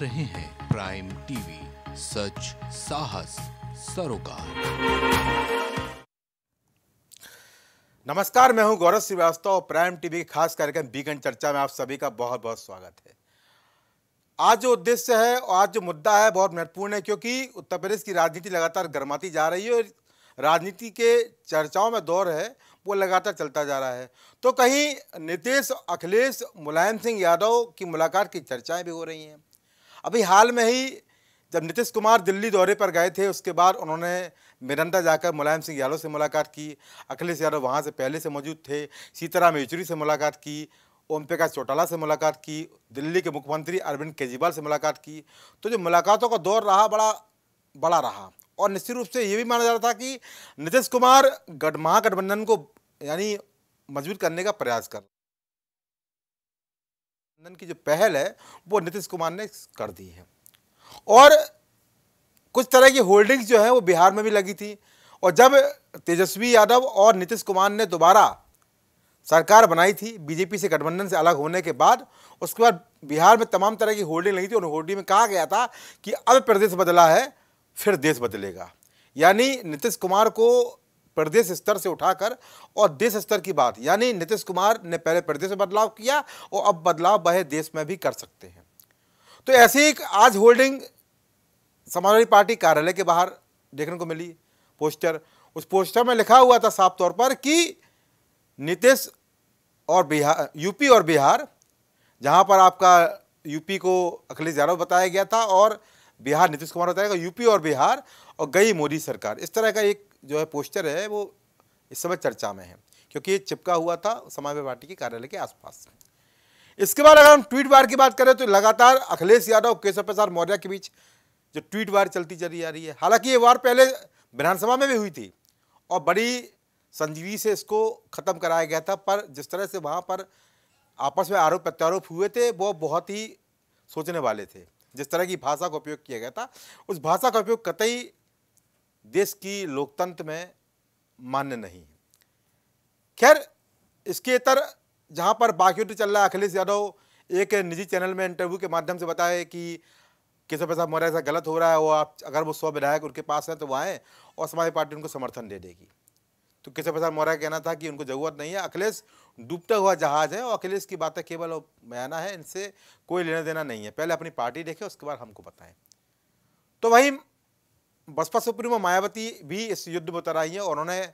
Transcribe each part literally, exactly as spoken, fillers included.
रहे हैं prime TV, सच साहस सरोकार। नमस्कार, मैं हूं गौरव श्रीवास्तव और प्राइम टीवी के खास कार्यक्रम वीकेंड चर्चा में आप सभी का बहुत बहुत स्वागत है। आज जो उद्देश्य है और आज जो मुद्दा है बहुत महत्वपूर्ण है, क्योंकि उत्तर प्रदेश की राजनीति लगातार गर्माती जा रही है और राजनीति के चर्चाओं में दौर है वो लगातार चलता जा रहा है। तो कहीं नीतीश, अखिलेश, मुलायम सिंह यादव की मुलाकात की चर्चाएं भी हो रही हैं। अभी हाल में ही जब नीतीश कुमार दिल्ली दौरे पर गए थे उसके बाद उन्होंने मिरंदा जाकर मुलायम सिंह यादव से मुलाकात की। अखिलेश यादव वहाँ से पहले से मौजूद थे, सीताराम येचुरी से मुलाकात की, ओम प्रकाश चौटाला से मुलाकात की, दिल्ली के मुख्यमंत्री अरविंद केजरीवाल से मुलाकात की। तो जो मुलाकातों का दौर रहा बड़ा बड़ा रहा और निश्चित रूप से ये भी माना जा रहा था कि नीतीश कुमार गठ महागठबंधन को यानी मजबूत करने का प्रयास कर गठबंधन की जो पहल है वो नीतीश कुमार ने कर दी है। और कुछ तरह की होल्डिंग्स जो है वो बिहार में भी लगी थी। और जब तेजस्वी यादव और नीतीश कुमार ने दोबारा सरकार बनाई थी बीजेपी से गठबंधन से अलग होने के बाद, उसके बाद बिहार में तमाम तरह की होल्डिंग लगी थी। और होल्डिंग में कहा गया था कि अब प्रदेश बदला है फिर देश बदलेगा, यानी नीतीश कुमार को प्रदेश स्तर से उठाकर और देश स्तर की बात, यानी नीतीश कुमार ने पहले प्रदेश में बदलाव किया और अब बदलाव वह देश में भी कर सकते हैं। तो ऐसी एक आज होल्डिंग समाजवादी पार्टी कार्यालय के बाहर देखने को मिली पोस्टर। उस पोस्टर में लिखा हुआ था साफ तौर पर कि नीतीश और बिहार, यूपी और बिहार, जहाँ पर आपका यूपी को अखिलेश यादव बताया गया था और बिहार नीतीश कुमार बताएगा, यूपी और बिहार और गई मोदी सरकार, इस तरह का एक जो है पोस्टर है वो इस समय चर्चा में है क्योंकि ये चिपका हुआ था समाजवादी पार्टी के कार्यालय के आसपास। इसके बाद अगर हम ट्वीट वार की बात करें तो लगातार अखिलेश यादव और केशव प्रसाद मौर्य के बीच जो ट्वीट वार चलती चली आ रही है, हालांकि ये वार पहले विधानसभा में भी हुई थी और बड़ी संजीदगी से इसको ख़त्म कराया गया था, पर जिस तरह से वहाँ पर आपस में आरोप प्रत्यारोप हुए थे वो बहुत ही सोचने वाले थे। जिस तरह की भाषा का उपयोग किया गया था उस भाषा का उपयोग कतई देश की लोकतंत्र में मान्य नहीं है। खैर, इसके इतर जहाँ पर बाकयुद्ध चल रहा है, अखिलेश यादव एक निजी चैनल में इंटरव्यू के माध्यम से बताए कि केशव प्रसाद मौर्य ऐसा गलत हो रहा है, वो आप अगर वो सौ विधायक उनके पास हैं तो वह आएँ और समाजवादी पार्टी उनको समर्थन दे देगी। तो केशव प्रसाद मौर्य का कहना था कि उनको ज़रूरत नहीं है, अखिलेश डूबता हुआ जहाज़ है और अखिलेश की बातें केवल और बयाना है, इनसे कोई लेना देना नहीं है, पहले अपनी पार्टी देखें उसके बाद हमको बताएं। तो वहीं बसपा सुप्रीमो मायावती भी इस युद्ध में उतर आई है और उन्होंने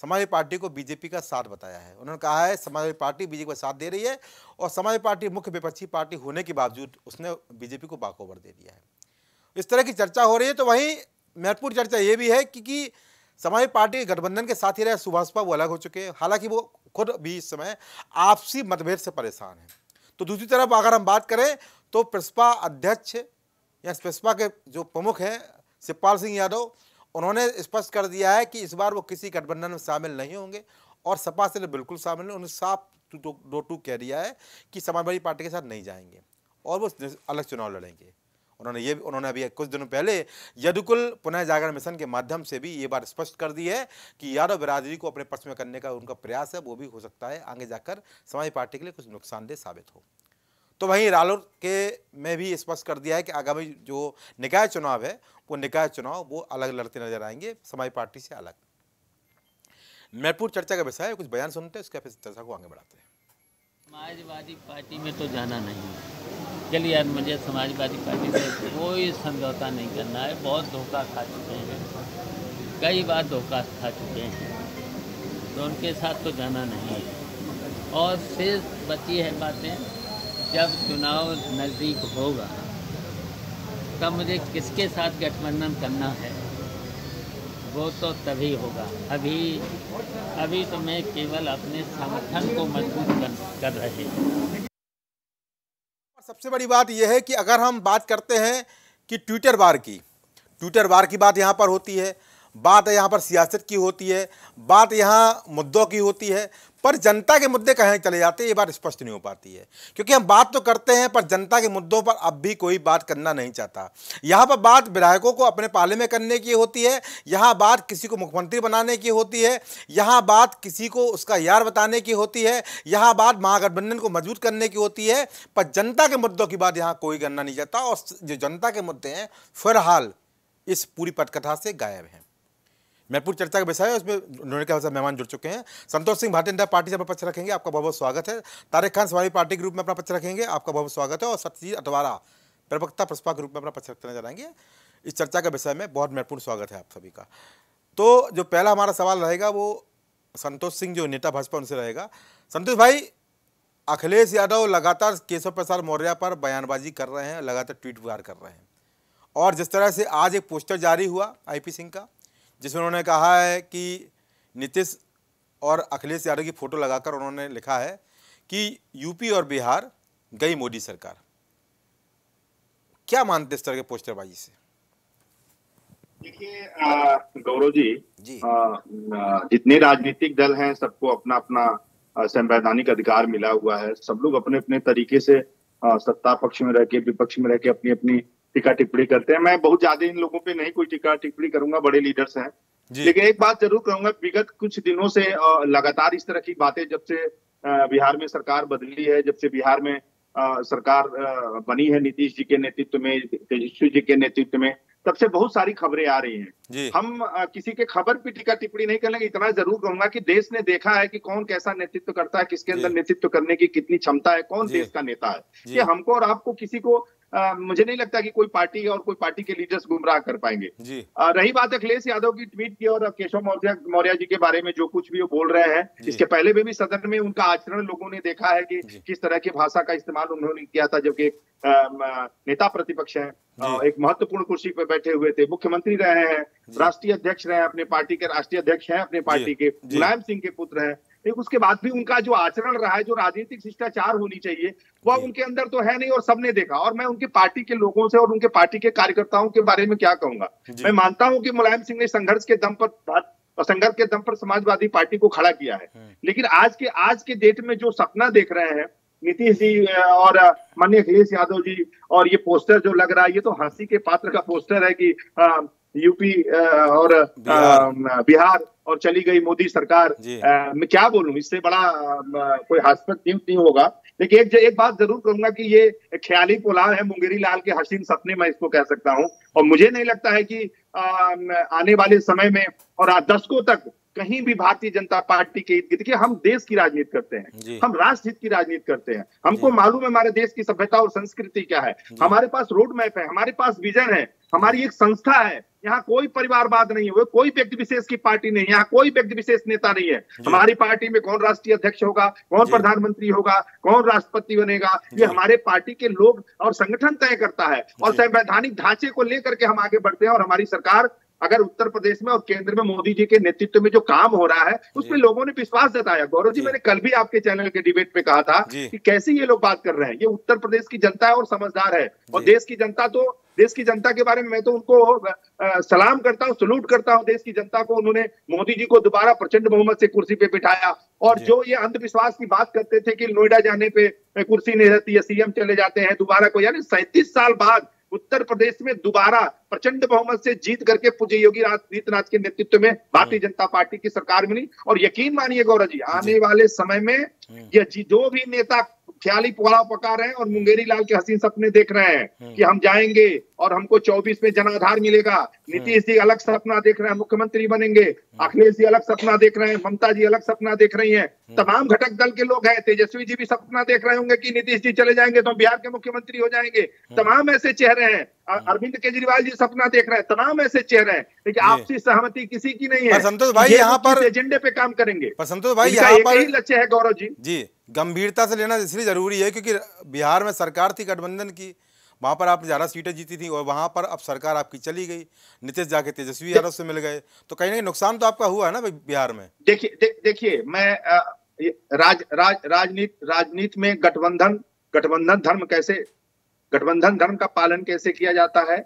समाजवादी पार्टी को बीजेपी का साथ बताया है। उन्होंने कहा है समाजवादी पार्टी बीजेपी का साथ दे रही है और समाजवादी पार्टी मुख्य विपक्षी पार्टी होने के बावजूद उसने बीजेपी को बाकओवर दे दिया है। इस तरह की चर्चा हो रही है। तो वहीं महत्वपूर्ण चर्चा ये भी है कि समाजवादी पार्टी के गठबंधन के साथ ही रहे सुभाषपा, वो अलग हो चुके हैं, हालांकि वो खुद भी इस समय आपसी मतभेद से परेशान हैं। तो दूसरी तरफ अगर हम बात करें तो प्रसपा अध्यक्ष या प्रसपा के जो प्रमुख हैं शिवपाल सिंह यादव, उन्होंने स्पष्ट कर दिया है कि इस बार वो किसी गठबंधन में शामिल नहीं होंगे और सपा से बिल्कुल शामिल नहीं। उन्होंने साफ दो टूक कह दिया है कि समाजवादी पार्टी के साथ नहीं जाएंगे और वो अलग चुनाव लड़ेंगे। उन्होंने ये उन्होंने अभी कुछ दिनों पहले यदुकुल पुनः जागरण मिशन के माध्यम से भी ये बात स्पष्ट कर दी है कि यादव बिरादरी को अपने पक्ष में करने का उनका प्रयास है, वो भी हो सकता है आगे जाकर समाजवादी पार्टी के लिए कुछ नुकसानदेह साबित हो। तो वहीं रालोर के में भी स्पष्ट कर दिया है कि आगामी जो निकाय चुनाव है वो निकाय चुनाव वो अलग लड़ते नजर आएंगे, समाजवादी पार्टी से अलग। महत्वपूर्ण चर्चा का विषय है, कुछ बयान सुनते हैं उसके बाद चर्चा को आगे बढ़ाते हैं। समाजवादी पार्टी में तो जाना नहीं, चलिए यार मुझे समाजवादी पार्टी से कोई समझौता नहीं करना है। बहुत धोखा खा चुके हैं, कई बार धोखा खा चुके हैं, तो उनके साथ तो जाना नहीं है। और शेष बची है बातें, जब चुनाव नज़दीक होगा तब मुझे किसके साथ गठबंधन करना है वो तो तभी होगा। अभी अभी तो मैं केवल अपने समर्थन को मजबूत कर रहे हैं। सबसे बड़ी बात यह है कि अगर हम बात करते हैं कि ट्विटर वार की, ट्विटर वार की बात यहाँ पर होती है। बात यहाँ पर सियासत की होती है, बात यहाँ मुद्दों की होती है, पर जनता के मुद्दे कहाँ चले जाते हैं ये बात स्पष्ट नहीं हो पाती है। क्योंकि हम बात तो करते हैं पर जनता के मुद्दों पर अब भी कोई बात करना नहीं चाहता। यहाँ पर बात विधायकों को अपने पाले में करने की होती है, यहाँ बात किसी को मुख्यमंत्री बनाने की होती है, यहाँ बात किसी को उसका यार बताने की होती है, यहाँ बात महागठबंधन को मजबूत करने की होती है, पर जनता के मुद्दों की बात यहाँ कोई करना नहीं चाहता। और जो जनता के मुद्दे हैं फिलहाल इस पूरी पटकथा से गायब हैं। मैनपुर चर्चा का विषय है, उसमें उन्होंने कहा मेहमान जुड़ चुके हैं। संतोष सिंह भारतीय जनता पार्टी से अपना पक्ष रखेंगे, आपका बहुत बहुत स्वागत है। तारिक खान समाजवादी पार्टी के रूप में अपना पक्ष रखेंगे, आपका बहुत स्वागत है। और सत्यजीत अटवारा प्रवक्ता प्रसपा के रूप में अपना पक्ष रखना चाहेंगे। इस चर्चा के विषय में बहुत महत्वपूर्ण स्वागत है आप सभी का। तो जो पहला हमारा सवाल रहेगा वो संतोष सिंह जो नेता भाजपा उनसे रहेगा। संतोष भाई, अखिलेश यादव लगातार केशव प्रसाद मौर्य पर बयानबाजी कर रहे हैं, लगातार ट्वीट वार कर रहे हैं, और जिस तरह से आज एक पोस्टर जारी हुआ आई पी सिंह का जिसमें उन्होंने कहा है कि नीतीश और अखिलेश यादव की फ़ोटो लगाकर उन्होंने लिखा है कि यूपी और बिहार गई मोदी सरकार। क्या मानते इस तरह के पोस्टरबाजी से? देखिए गौरव जी, जी। आ, जितने राजनीतिक दल हैं सबको अपना अपना संवैधानिक अधिकार मिला हुआ है। सब लोग अपने अपने तरीके से आ, सत्ता पक्ष में रह के विपक्ष में रह के अपनी अपनी टीका टिप्पणी करते हैं। मैं बहुत ज्यादा इन लोगों पे नहीं कोई टीका टिप्पणी करूंगा, बड़े लीडर्स हैं, लेकिन एक बात जरूर कहूंगा, विगत कुछ दिनों से लगातार इस तरह की बातें, जब से बिहार में सरकार बदली है, जब से बिहार में सरकार बनी है नीतीश जी के नेतृत्व में, तेजस्वी जी के नेतृत्व में, तब से बहुत सारी खबरें आ रही हैं। हम किसी के खबर पे टीका टिप्पणी नहीं करेंगे। इतना जरूर कहूंगा कि देश ने देखा है कि कौन कैसा नेतृत्व करता है, किसके अंदर नेतृत्व करने की कितनी क्षमता है, कौन देश का नेता है। ये हमको और आपको किसी को आ, मुझे नहीं लगता कि कोई पार्टी और कोई पार्टी के लीडर्स गुमराह कर पाएंगे। आ, रही बात अखिलेश यादव की ट्वीट की और केशव मौर्य मौर्य जी के बारे में जो कुछ भी वो बोल रहे हैं, इसके पहले भी, भी सदन में उनका आचरण लोगों ने देखा है कि किस तरह की भाषा का इस्तेमाल उन्होंने किया था, जबकि नेता प्रतिपक्ष है, एक महत्वपूर्ण कुर्सी पर बैठे हुए थे, मुख्यमंत्री रहे हैं, राष्ट्रीय अध्यक्ष रहे, अपने पार्टी के राष्ट्रीय अध्यक्ष हैं, अपने पार्टी के मुलायम सिंह के पुत्र हैं। लेकिन उसके बाद भी उनका जो आचरण रहा है, जो राजनीतिक शिष्टाचार होनी चाहिए वह उनके अंदर तो है नहीं, और सबने देखा। और मैं उनके पार्टी के लोगों से और उनके पार्टी के कार्यकर्ताओं के बारे में क्या कहूंगा। मैं मानता हूं कि मुलायम सिंह ने संघर्ष के दम पर संघर्ष के दम पर समाजवादी पार्टी को खड़ा किया है, लेकिन आज के आज के डेट में जो सपना देख रहे हैं नीतीश जी और माननीय अखिलेश यादव जी, और ये पोस्टर जो लग रहा है, ये तो हंसी के पात्र का पोस्टर है कि यूपी और बिहार और चली गई मोदी सरकार। आ, मैं क्या बोलूं, इससे बड़ा आ, कोई हास्यास्पद नहीं होगा। लेकिन एक, एक बात जरूर कहूंगा कि ये ख्याली पुलाव है, मुंगेरी लाल के हसीन सपने मैं इसको कह सकता हूं। और मुझे नहीं लगता है कि आ, आने वाले समय में और दशकों तक कहीं भी भारतीय जनता पार्टी के, देखिए हम देश की राजनीति करते हैं, हम राष्ट्र हित की राजनीति करते हैं, हमको मालूम है हमारे देश की सभ्यता और संस्कृति क्या है, हमारे पास रोड मैप है, हमारे पास विजन है, हमारी एक संस्था है, यहाँ कोई परिवारवाद नहीं है, कोई व्यक्ति विशेष की पार्टी नहीं है, यहाँ कोई व्यक्ति विशेष नेता नहीं है। हमारी पार्टी में कौन राष्ट्रीय अध्यक्ष होगा, कौन प्रधानमंत्री होगा, कौन राष्ट्रपति बनेगा, ये हमारे पार्टी के लोग और संगठन तय करता है, और संवैधानिक ढांचे को लेकर के हम आगे बढ़ते हैं। और हमारी सरकार अगर उत्तर प्रदेश में और केंद्र में मोदी जी के नेतृत्व में जो काम हो रहा है उसमें लोगों ने विश्वास जताया। गौरव जी, मैंने कल भी आपके चैनल के डिबेट पे कहा था कि कैसे ये लोग बात कर रहे हैं, ये उत्तर प्रदेश की जनता है और समझदार है, और देश की जनता, तो देश की जनता के बारे में मैं तो उनको सलाम करता हूँ, सलूट करता हूँ देश की जनता को। उन्होंने मोदी जी को दोबारा प्रचंड बहुमत से कुर्सी पे बिठाया, और जो ये अंधविश्वास की बात करते थे कि नोएडा जाने पे कुर्सी नहीं रहती है, सीएम चले जाते हैं दोबारा को, यानी सैंतीस साल बाद उत्तर प्रदेश में दोबारा प्रचंड बहुमत से जीत करके पूज्य योगी आदित्यनाथ के नेतृत्व में भारतीय जनता पार्टी की सरकार मिली। और यकीन मानिए गौरव जी, आने वाले समय में यह जो भी नेता ख्याली पुलाव पका रहे हैं और मुंगेरी लाल के हसीन सपने देख रहे हैं कि हम जाएंगे और हमको चौबीस में जनाधार मिलेगा, नीतीश जी अलग सपना देख रहे हैं, मुख्यमंत्री बनेंगे, अखिलेश जी अलग सपना देख रहे हैं, ममता जी अलग सपना देख रही हैं, तमाम घटक दल के लोग हैं, तेजस्वी जी भी सपना देख रहे होंगे कि नीतीश जी चले जाएंगे तो हम बिहार के मुख्यमंत्री हो जाएंगे, तमाम ऐसे चेहरे हैं, अरविंद केजरीवाल जी सपना देख रहे हैं, तमाम ऐसे चेहरे हैं, लेकिन आपसी सहमति किसी की नहीं है। संतोष भाई, यहाँ पर एजेंडे पे काम करेंगे, संतोष भाई यहाँ पर ही लक्ष्य है गौरव जी। जी, गंभीरता से लेना इसलिए जरूरी है क्योंकि बिहार में सरकार थी गठबंधन की, वहाँ पर आप ज़्यादा सीटें जीती थी, और वहाँ पर अब सरकार आपकी चली गई, नीतीश जाके तेजस्वी यादव से मिल गए, तो कहीं ना कहीं नुकसान तो आपका हुआ है ना बिहार में। देखिए देखिए मैं राज राज राजनीति राजनीति में गठबंधन गठबंधन धर्म कैसे गठबंधन धर्म का पालन कैसे किया जाता है।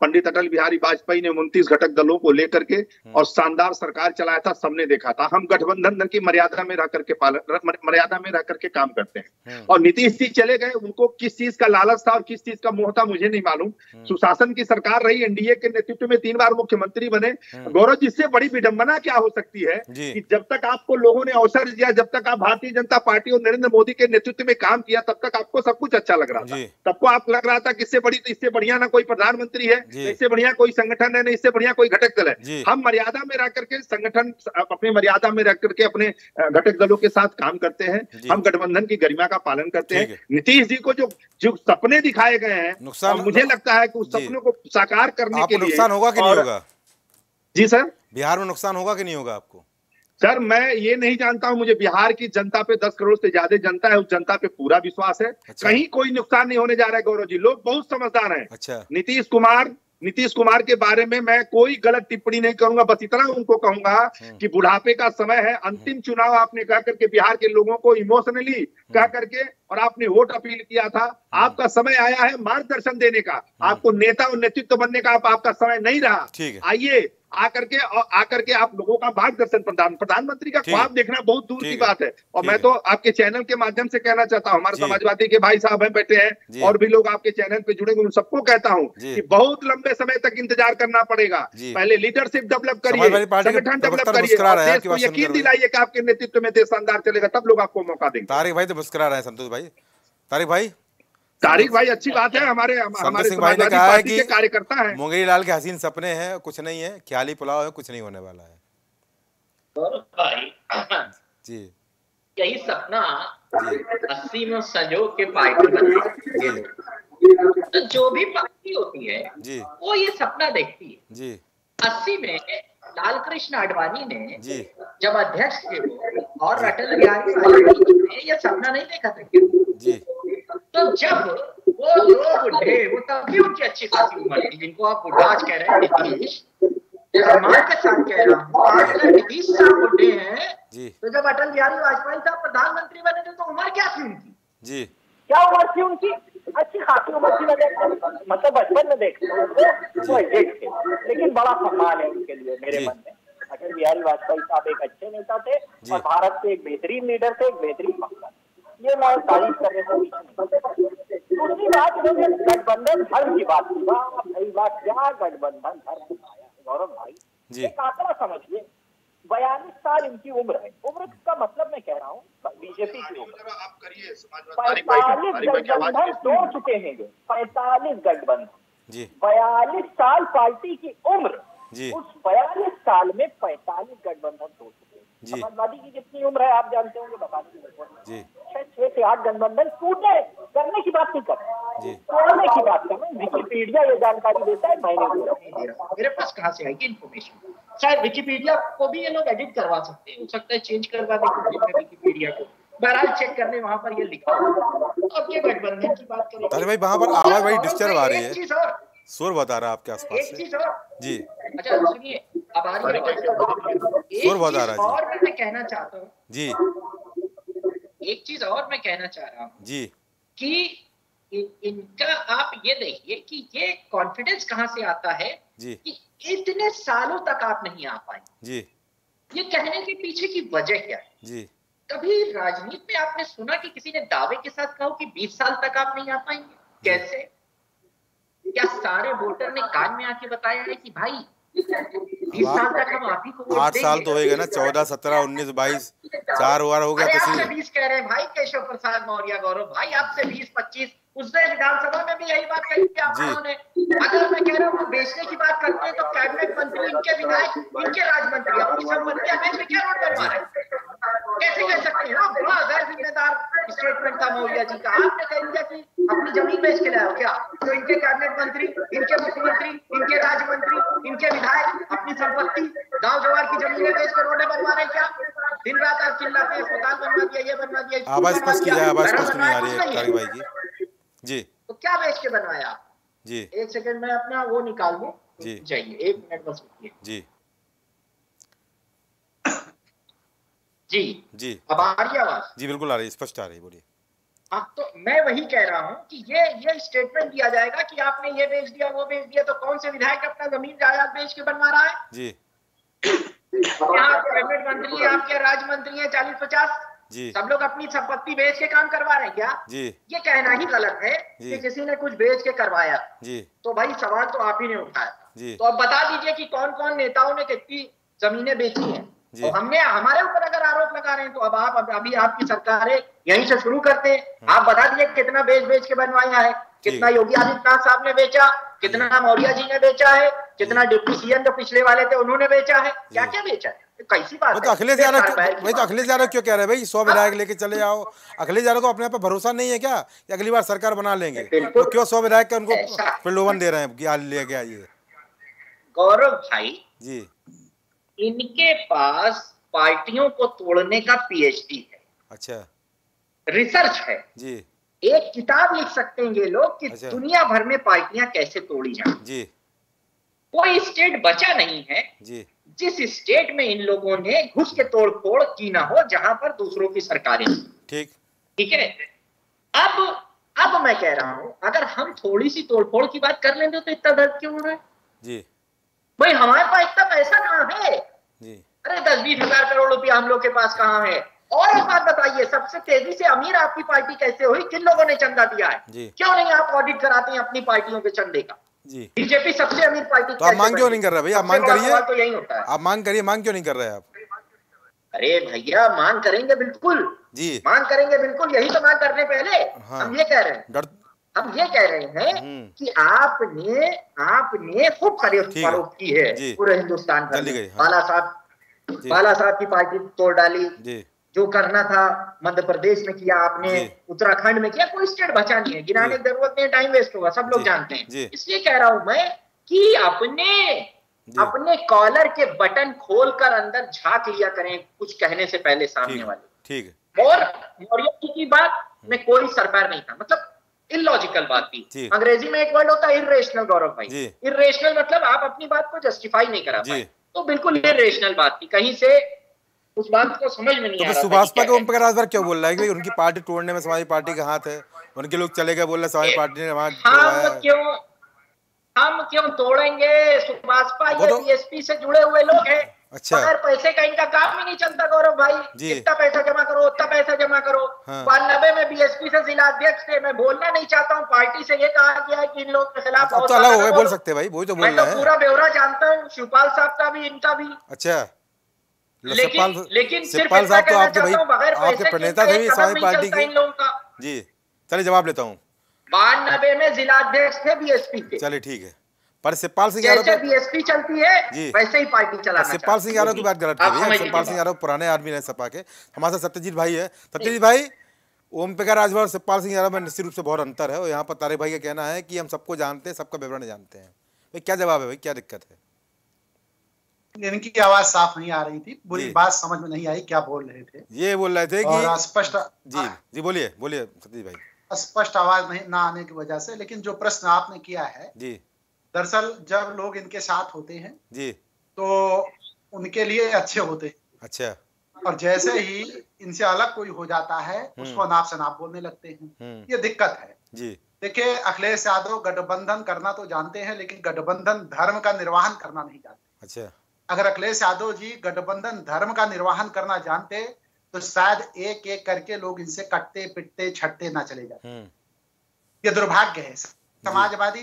पंडित अटल बिहारी वाजपेयी ने उनतीस घटक दलों को लेकर के और शानदार सरकार चलाया था, सबने देखा था। हम गठबंधन की मर्यादा में रह करके पालन मर्यादा में रह करके काम करते हैं। और नीतीश जी चले गए, उनको किस चीज का लालच था और किस चीज का मोह था मुझे नहीं मालूम। सुशासन की सरकार रही, एनडीए के नेतृत्व में तीन बार मुख्यमंत्री बने। गौरव जी, इससे बड़ी विडंबना क्या हो सकती है कि जब तक आपको लोगों ने अवसर दिया, जब तक आप भारतीय जनता पार्टी और नरेंद्र मोदी के नेतृत्व में काम किया, तब तक आपको सब कुछ अच्छा लग रहा था। तब को आप लग रहा था कि इससे बड़ी तो इससे बढ़िया ना कोई प्रधानमंत्री है, इससे बढ़िया कोई संगठन है, ना इससे बढ़िया कोई घटक दल है। हम मर्यादा में रह करके संगठन अपने मर्यादा में रह करके अपने घटक दलों के साथ काम करते हैं। हम गठबंधन की गरिमा का पालन करते हैं। नीतीश जी को जो जो सपने दिखाए गए हैं, मुझे लगता है कि उस सपनों को साकार करने के लिए नुकसान होगा कि नहीं होगा? जी सर, बिहार में नुकसान होगा कि नहीं होगा आपको? सर, मैं ये नहीं जानता हूं। मुझे बिहार की जनता पे दस करोड़ से ज्यादा जनता है, उस जनता पे पूरा विश्वास है। अच्छा। कहीं कोई नुकसान नहीं होने जा रहा है गौरव जी, लोग बहुत समझदार हैं। अच्छा। नीतीश कुमार नीतीश कुमार के बारे में मैं कोई गलत टिप्पणी नहीं करूंगा, बस इतना उनको कहूंगा कि बुढ़ापे का समय है। अंतिम चुनाव आपने कह करके बिहार के लोगों को इमोशनली कह करके और आपने वोट अपील किया था। आपका समय आया है मार्गदर्शन देने का, आपको नेता और नेतृत्व बनने का आपका समय नहीं रहा। आइए आकर के और आकर के आप लोगों का मार्गदर्शन प्रदान प्रधानमंत्री का ख्वाब देखना बहुत दूर की बात है। और मैं तो आपके चैनल के माध्यम से कहना चाहता हूँ, हमारे समाजवादी के भाई साहब हैं बैठे हैं और भी लोग आपके चैनल पे जुड़ेंगे, उन सबको कहता हूँ कि बहुत लंबे समय तक इंतजार करना पड़ेगा। पहले लीडरशिप डेवलप करिए, संगठन डेवलप करिए, यकीन दिलाइए कि आपके नेतृत्व में देश शानदार चलेगा, तब लोग आपको मौका देंगे। तारिक भाई तो मुस्कुरा रहे हैं, संतोष भाई तारिक भाई तारिक भाई अच्छी बात है। हमारे हमारे सिंह भाई ने कहा है कि कार्यकर्ता है। मोंगेरी लाल के हसीन सपने हैं, कुछ नहीं है, ख्याली पुलाव है, कुछ नहीं होने वाला है। भाई जी, यही सपना अस्सी में संजो के पार्टी तो जो भी पार्टी होती है जी, वो ये सपना देखती है जी। अस्सी में लाल कृष्ण आडवाणी ने जी जब अध्यक्ष थे और अटल बिहारी वाजपेयी ने ये सपना नहीं देखा था जी। तो जब वो लोग उठे, वो तब भी उनकी अच्छी खासी उम्र थी, जिनको आप बुढ़ाज कह रहे हैं। नीतीश सम्मान के साथ कह रहा हूँ, आज अगर नीतीश साहब बुढ़े हैं तो जब अटल बिहारी वाजपेयी साहब प्रधानमंत्री बने थे तो उम्र क्या थी उनकी जी? क्या उम्र थी उनकी? अच्छी खासी उम्र थी, मतलब बचपन में देखते, लेकिन बड़ा सम्मान है उनके लिए मेरे मन में। अटल बिहारी वाजपेयी साहब एक अच्छे नेता थे और भारत के एक बेहतरीन लीडर थे, एक बेहतरीन नेता, ये मैं तारीफ करने से दूसरी बात उन्होंने गठबंधन धर्म की बात की। नई बात क्या गठबंधन धर्म आया गौरव भाई? एक आंकड़ा समझिए, बयालीस साल इनकी उम्र है। उम्र का मतलब मैं कह रहा हूँ बीजेपी की उम्र। पैतालीस गठबंधन तोड़ चुके हैं ये, पैतालीस गठबंधन, बयालीस साल पार्टी की उम्र, उस बयालीस साल में पैतालीस गठबंधन तोड़ चुके। समाजवादी की जितनी उम्र है आप जानते होंगे, बताते छह से आठ गठबंधन टूटे। करने की बात नहीं कर रहे, तोड़ने की बात कर रहे। विकिपीडिया ये जानकारी देता है, मैंने मेरे पास कहाँ से आएगी इन्फॉर्मेशन? शायद विकिपीडिया को भी ये लोग एडिट करवा सकते हैं, हो सकता है चेंज करवा दें विकिपीडिया को। बहरहाल चेक करने वहाँ पर ये लिखा हुआ। अब ये गठबंधन की बात करें, अरे भाई वहाँ पर आवाज बड़ी डिस्टर्ब आ रही है, शोर बता रहा है आपके आसपास से जी। अच्छा सुनिए, अब आगे एक चीज और मैं कहना चाहता हूँ जी, एक चीज और मैं कहना चाह रहा हूँ जी कि इ, इनका आप ये देखिए कि ये कॉन्फिडेंस कहाँ से आता है जी, कि इतने सालों तक आप नहीं आ पाए जी। ये कहने के पीछे की वजह क्या है जी? कभी राजनीति में आपने सुना कि किसी ने दावे के साथ कहा कि बीस साल तक आप नहीं आ पाएंगे? कैसे? क्या सारे वोटर ने कान में आके बताया है कि भाई साल तक हम आप ही को आठ साल तो होएगा ना, चौदह सत्रह उन्नीस बाईस चार बार हो गया। आपसे बीस कह रहे हैं भाई केशव प्रसाद मौर्य, गौरव भाई आपसे बीस पच्चीस उसने विधानसभा में भी यही बात कही थी आप लोगों ने। अगर मैं कह रहा हूँ बेचने की बात करते हैं तो कैबिनेट मंत्री इनके विधायक इनके राज्यमंत्री अपनी संपत्ति हमें क्या रोड बनवा रहे हैं? कैसे कह सकते हैं? बड़ा गैर जिम्मेदार स्टेटमेंट था मौर्य जी का। आपने कह दिया कि अपनी जमीन बेच के लाओ क्या? तो इनके कैबिनेट मंत्री, इनके मुख्यमंत्री, इनके राज्य मंत्री, इनके विधायक अपनी संपत्ति गाँव जवार की जमीन बेच कर रोड बनवा रहे क्या? दिन रात आप चिल्लाते हैं अस्पताल बनवा दिया, ये बनवा दिया। आवाज स्पष्ट की जाए, आवाज स्पष्ट नहीं आ रही है जी। तो क्या बेच के बनवाया जी? एक सेकंड में अपना वो निकाल लूं जी, चाहिए एक मिनट बस जी जी जी। अब आ रही आवाज जी? बिल्कुल आ रही, स्पष्ट आ रही, बोलिए अब तो मैं वही कह रहा हूं कि ये ये स्टेटमेंट दिया जाएगा कि आपने ये बेच दिया वो बेच दिया, तो कौन से विधायक अपना जमीन जायदाद बेच के बनवा रहा है जी? यहाँ कैबिनेट मंत्री आपके राज्य मंत्री है चालीस पचास, सब लोग अपनी संपत्ति बेच के काम करवा रहे हैं क्या जी? ये कहना ही गलत है कि किसी ने कुछ बेच के करवाया जी। तो भाई सवाल तो आप ही ने उठाया जी। तो अब बता दीजिए कि कौन कौन नेताओं ने कितनी जमीनें बेची है, तो हमने हमारे ऊपर अगर आरोप लगा रहे हैं तो अब आप अब अभी आपकी सरकार है यहीं से शुरू करते हैं। आप बता दीजिए कितना बेच बेच के बनवाया है, कितना योगी आदित्यनाथ साहब ने बेचा, कितना मौर्य जी ने बेचा है, कितना डिप्टी सीएम जो पिछले वाले थे उन्होंने बेचा है, क्या क्या बेचा है, कैसी बात है? तो अखिलेश यादव भाई तो अखिलेश यादव क्यों कह रहे हैं भाई सौ विधायक लेके चले आओ? अखिलेश यादव को अपने आप पर भरोसा नहीं है क्या अगली बार सरकार बना लेंगे? क्यों सौ विधायक का उनको प्रलोभन दे रहे हैं? गौरव भाई जी, इनके पास पार्टियों को तोड़ने का पीएचडी है, अच्छा रिसर्च है जी। एक किताब लिख सकते हैं ये लोग कि अच्छा। दुनिया भर में पार्टियां कैसे तोड़ी जाएं जी। कोई स्टेट बचा नहीं है जी जिस स्टेट में इन लोगों ने घुस के तोड़ फोड़ की ना हो, जहां पर दूसरों की सरकारें ठीक ठीक है। अब अब मैं कह रहा हूं अगर हम थोड़ी सी तोड़ फोड़ की बात कर लेंगे तो इतना दर्द क्यों हो रहा है जी? भाई हमारे पास इतना पैसा कहाँ है जी। अरे दस बीस हजार करोड़ रुपया हम लोग के पास कहाँ है? और एक बात बताइए, सबसे तेजी से अमीर आपकी पार्टी कैसे हुई? किन लोगों ने चंदा दिया है जी। क्यों नहीं आप ऑडिट कराते हैं अपनी पार्टियों के चंदे का? बीजेपी सबसे अमीर पार्टी तो आप मांग क्यों नहीं कर रहे? भैया मांग करिए, तो यही होता है आप मांग करिए, मांग क्यों नहीं कर रहे आप? अरे भैया मांग करेंगे बिल्कुल जी, मांग करेंगे बिल्कुल, यही तो मांग करने पहले हम ये कह रहे हैं हम ये कह रहे हैं कि आपने आपने खूब खरीद फरोख्त की है पूरे हिंदुस्तान में। बाला साहब बाला साहब की पार्टी तोड़ डाली, जो करना था मध्य प्रदेश में किया आपने, उत्तराखंड में किया, कोई स्टेट बचा नहीं है, गिनाने की जरूरत नहीं, टाइम वेस्ट होगा, सब लोग जानते हैं। इसलिए कह रहा हूं मैं कि अपने अपने कॉलर के बटन खोलकर अंदर झांक लिया करें कुछ कहने से पहले सामने वाले, ठीक है। और मौर्य की बात में कोई सरकार नहीं था, मतलब इलॉजिकल बात थी। अंग्रेजी में एक वर्ड होता है इर्रेशनल, गौरव भाई इर्रेशनल मतलब आप अपनी बात को जस्टिफाई नहीं करा पाए, तो बिल्कुल इर्रेशनल बात थी, कहीं से उस बात को समझ में नहीं तो आ रहा। सुभाष पर ओम प्रकाश क्यों बोल रहा है कि उनकी पार्टी तोड़ने में समाजवादी पार्टी का हाथ है, उनके लोग चले गए, बोल रहे समाजवादी पार्टी ने वहां क्यों हम क्यों तोड़ेंगे? सुभाषपा ये बीएसपी से जुड़े हुए लोग हैं, अच्छा अगर पैसे का इनका काम ही नहीं चलता गौरव भाई, इतना पैसा जमा करो उतना पैसा जमा करो। बानबे हाँ। में बीएसपी से जिला अध्यक्ष थे, मैं बोलना नहीं चाहता हूँ, पार्टी से ये कहा गया कि इन लोगों के खिलाफ तो अलग हो गए, बोल सकते भाई, वो तो बोल रहा है। मैं तो पूरा ब्यौरा जानता हूँ शिवपाल साहब का भी, इनका भी, अच्छा लेकिन लेकिन शिवपाल साहब तो आपके भाई आपके नेता थे समाजवादी पार्टी के, इन लोगों का जी। चलिए जवाब लेता हूँ, बानबे में जिला अध्यक्ष थे बीएसपी के, चलिए ठीक है, पर शिवपाल सिंह यादव बीएसपी चलती है वैसे ही पार्टी चला। शिवपाल सिंह यादव की बात गलत है, शिवपाल सिंह यादव पुराने आदमी रहे सपा के, हमारे साथ सत्यजीत भाई है। सत्यजीत भाई, ओम प्रकाश राजभर और शिवपाल सिंह यादव में निश्चित रूप से बहुत अंतर है, और यहाँ पर तारे भाई का कहना है कि हम सबको जानते हैं, सबका विवरण जानते हैं। भाई क्या जवाब है भाई, क्या दिक्कत है? इनकी आवाज साफ नहीं आ रही थी, बुरी बात समझ में नहीं आई, क्या बोल रहे थे? ये बोल रहे थे कि स्पष्ट जी जी बोलिए बोलिए सत्यजीत भाई, स्पष्ट आवाज नहीं ना आने की वजह से। लेकिन जो प्रश्न आपने किया है जी, दरअसल जब लोग इनके साथ होते हैं जी तो उनके लिए अच्छे होते हैं, अच्छा, और जैसे ही इनसे अलग कोई हो जाता है उसको अनाप शनाप बोलने लगते हैं, ये दिक्कत है जी। देखिये अखिलेश यादव गठबंधन करना तो जानते हैं, लेकिन गठबंधन धर्म का निर्वहन करना नहीं जानते। अच्छा, अगर अखिलेश यादव जी गठबंधन धर्म का निर्वहन करना जानते तो शायद एक एक करके लोग इनसे कटते पिटते छटते ना चले जाते। ये दुर्भाग्य है समाजवादी।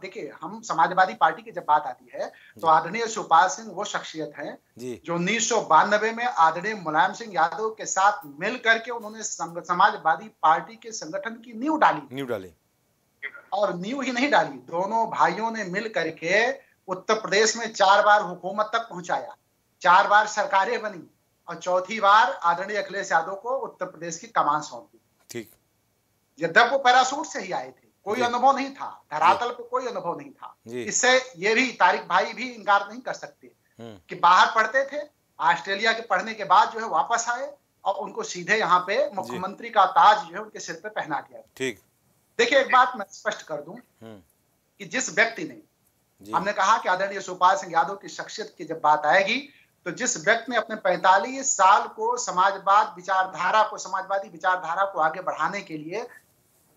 देखिए हम समाजवादी पार्टी की जब बात आती है तो आदरणीय शिवपाल सिंह वो शख्सियत हैं जो उन्नीस सौ बानबे में आदरणीय मुलायम सिंह यादव के साथ मिल करके उन्होंने समाजवादी पार्टी के संगठन की नींव डाली नींव डाली और नींव ही नहीं डाली, दोनों भाइयों ने मिल करके उत्तर प्रदेश में चार बार हुकूमत तक पहुंचाया, चार बार सरकारें बनी, और चौथी बार आदरणीय अखिलेश यादव को उत्तर प्रदेश की कमान सौंप दी। ठीक, यद्यपि वो पैरासूट से ही आए थे, कोई अनुभव नहीं था, धरातल पे कोई अनुभव नहीं था। इससे ये भी तारिक भाई भी इनकार नहीं कर सकते कि बाहर पढ़ते थे, ऑस्ट्रेलिया के पढ़ने के बाद जो है वापस आए और उनको सीधे यहाँ पे मुख्यमंत्री का ताज जो है उनके सिर पे पहना दिया। ठीक, देखिए एक बात मैं स्पष्ट कर दूं कि जिस व्यक्ति ने, हमने कहा कि आदरणीय शिवपाल सिंह यादव की शख्सियत की जब बात आएगी तो जिस व्यक्ति ने अपने पैंतालीस साल को समाजवाद विचारधारा को समाजवादी विचारधारा को आगे बढ़ाने के लिए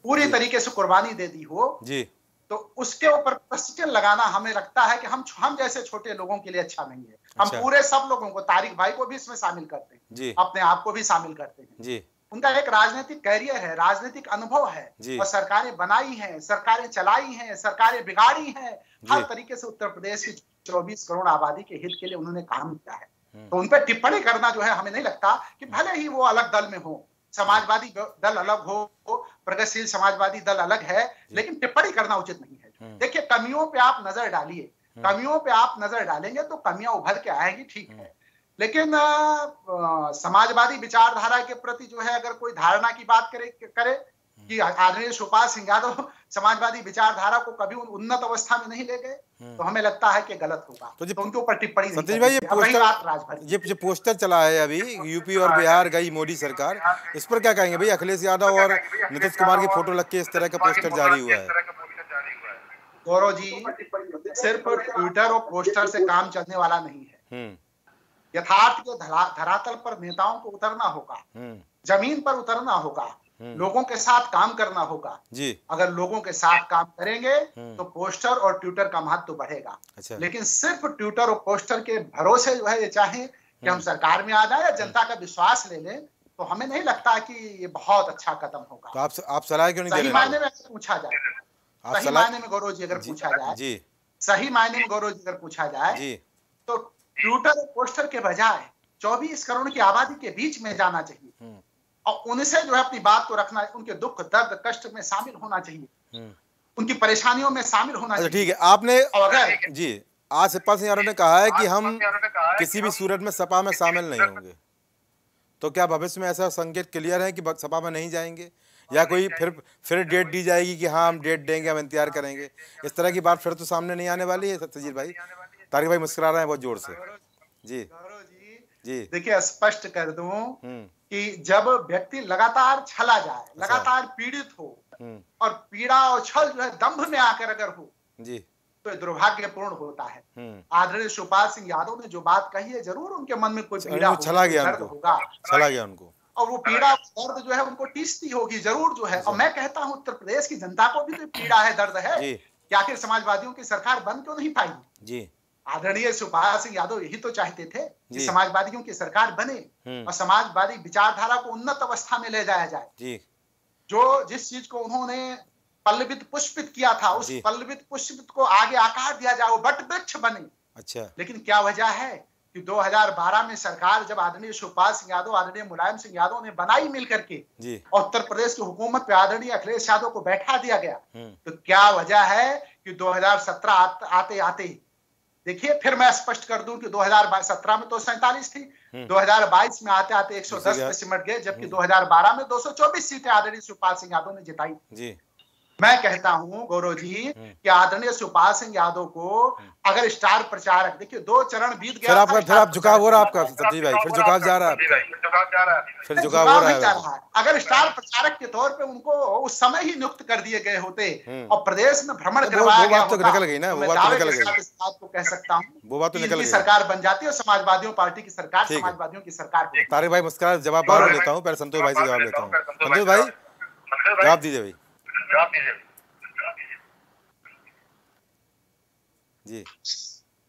पूरी तरीके से कुर्बानी दे दी हो जी, तो उसके ऊपर प्रश्न लगाना हमें लगता है कि हम हम जैसे छोटे लोगों के लिए अच्छा नहीं है। हम अच्छा। पूरे सब लोगों को, तारिक भाई को भी इसमें शामिल करते हैं जी, अपने आप को भी शामिल करते हैं जी। उनका एक राजनीतिक कैरियर है, राजनीतिक अनुभव है और सरकारें बनाई हैं, सरकारें चलाई हैं, सरकारें बिगाड़ी हैं। हर तरीके से उत्तर प्रदेश की चौबीस करोड़ आबादी के हित के लिए उन्होंने काम किया है। तो उन पर टिप्पणी करना जो है, हमें नहीं लगता कि भले ही वो अलग दल में हो, समाजवादी दल अलग हो, प्रगतिशील समाजवादी दल अलग है, लेकिन टिप्पणी करना उचित नहीं है। देखिए, कमियों पे आप नजर डालिए, कमियों पे आप नजर डालेंगे तो कमियां उभर के आएंगी, ठीक है, लेकिन आ, आ, समाजवादी विचारधारा के प्रति जो है, अगर कोई धारणा की बात करे करे कि आदरणीय शिवपाल सिंह यादव समाजवादी विचारधारा को कभी उन्नत अवस्था में नहीं ले गए, तो हमें लगता है कि गलत होगा। तो, तो उनके ऊपर टिप्पणी नहीं। भाई, ये पोस्टर, ये जो पोस्टर चला है अभी, यूपी और बिहार गई मोदी सरकार, इस पर क्या कहेंगे भाई? अखिलेश यादव और नीतीश कुमार की फोटो लग के इस तरह का पोस्टर जारी हुआ है। गौरव जी, सिर्फ ट्विटर और पोस्टर से काम चलने वाला नहीं है। यथार्थ के धरा, धरातल पर नेताओं को उतरना होगा, जमीन पर उतरना होगा, लोगों के साथ काम करना होगा जी। अगर लोगों के साथ काम करेंगे तो पोस्टर और ट्विटर का महत्व तो बढ़ेगा। अच्छा। लेकिन सिर्फ ट्विटर और पोस्टर के भरोसे जो है, ये चाहे कि हम सरकार में आ जाए या जनता का विश्वास ले लें, तो हमें नहीं लगता कि ये बहुत अच्छा कदम होगा। तो आप आप सलाह क्यों नहीं दे रहे? सही मायने में पूछा जाए, सही मायने में गौरव जी अगर पूछा जाए सही मायने में गौरव जी अगर पूछा जाए तो ट्विटर पोस्टर के बजाय चौबीस करोड़ की आबादी के बीच में जाना चाहिए और उनसे जो है अपनी बात को रखना, उनके दुख दर्द कष्ट में शामिल होना चाहिए, उनकी परेशानियों में शामिल होना चाहिए। ठीक है, आपने अगर जी आज शिवपाल सिंह यादव ने कहा है कि हम किसी भी सूरत में सपा में शामिल नहीं होंगे, तो क्या भविष्य में ऐसा संकेत क्लियर है कि सपा में नहीं जाएंगे, या कोई फिर फिर डेट दी जाएगी कि हाँ हम डेट देंगे, हम इंतजार करेंगे? इस तरह की बात फिर तो सामने नहीं आने वाली है। सत्यजीत भाई, तारिक भाई मुस्कुरा रहे हैं बहुत जोर से जी जी, जी। देखिए, स्पष्ट कर दूं कि जब व्यक्ति लगातार छला जाए, अच्छा। लगातार पीड़ित हो और पीड़ा और छल जो है दंभ में आकर अगर हो जी, तो दुर्भाग्यपूर्ण होता है। आदरणीय शिवपाल सिंह यादव ने जो बात कही है, जरूर उनके मन में कोई पीड़ा छला गया होगा, छला गया उनको, और वो पीड़ा दर्द जो है उनको टीसती होगी जरूर जो है। और मैं कहता हूँ उत्तर प्रदेश की जनता को भी तो पीड़ा है, दर्द है कि आखिर समाजवादियों की सरकार बन क्यों नहीं पाई जी। आदरणीय शिवपाल सिंह यादव यही तो चाहते थे कि समाजवादियों की सरकार बने और समाजवादी विचारधारा को उन्नत अवस्था में ले जाया जाए जी। जो जिस चीज को उन्होंने पल्लवित पुष्पित किया था, उस पल्लवित पुष्पित को आगे आकार दिया जाए, वो बट वृक्ष बने। अच्छा। लेकिन क्या वजह है कि दो हज़ार बारह में सरकार जब आदरणीय शिवपाल सिंह यादव, आदरणीय मुलायम सिंह यादव ने बनाई मिल करके, और उत्तर प्रदेश की हुकूमत पे आदरणीय अखिलेश यादव को बैठा दिया गया, तो क्या वजह है कि दो हज़ार सत्रह आते आते, देखिए फिर मैं स्पष्ट कर दूं कि दो हज़ार सत्रह में तो सैंतालीस थी, दो हज़ार बाईस में आते आते एक सौ दस पे सिमट गए, जबकि दो हज़ार बारह में दो सौ चौबीस सीटें आदरणीय शिवपाल सिंह यादव ने जिताई जी। मैं कहता हूं गौरव जी कि आदरणीय शिवपाल सिंह यादव को अगर स्टार प्रचारक, देखिए दो चरण बीत गया, थोड़ा झुकाव हो रहा है आपका सतीश भाई, फिर झुकाव जा रहा है, फिर झुकाव हो रहा है। अगर स्टार प्रचारक के तौर पे उनको उस समय ही नियुक्त कर दिए गए होते और प्रदेश में भ्रमण करवाया गया होता, निकल गई ना, वो बात निकल गई, आपको कह सकता हूँ कि सरकार बन जाती है, समाजवादियों पार्टी की सरकार, समाजवादियों की सरकार। तारिक भाई मुस्कुराए, जवाब और लेता हूँ, पहले संतोष भाई से जवाब लेता हूँ। संतोष भाई जवाब दीजिए भाई जी।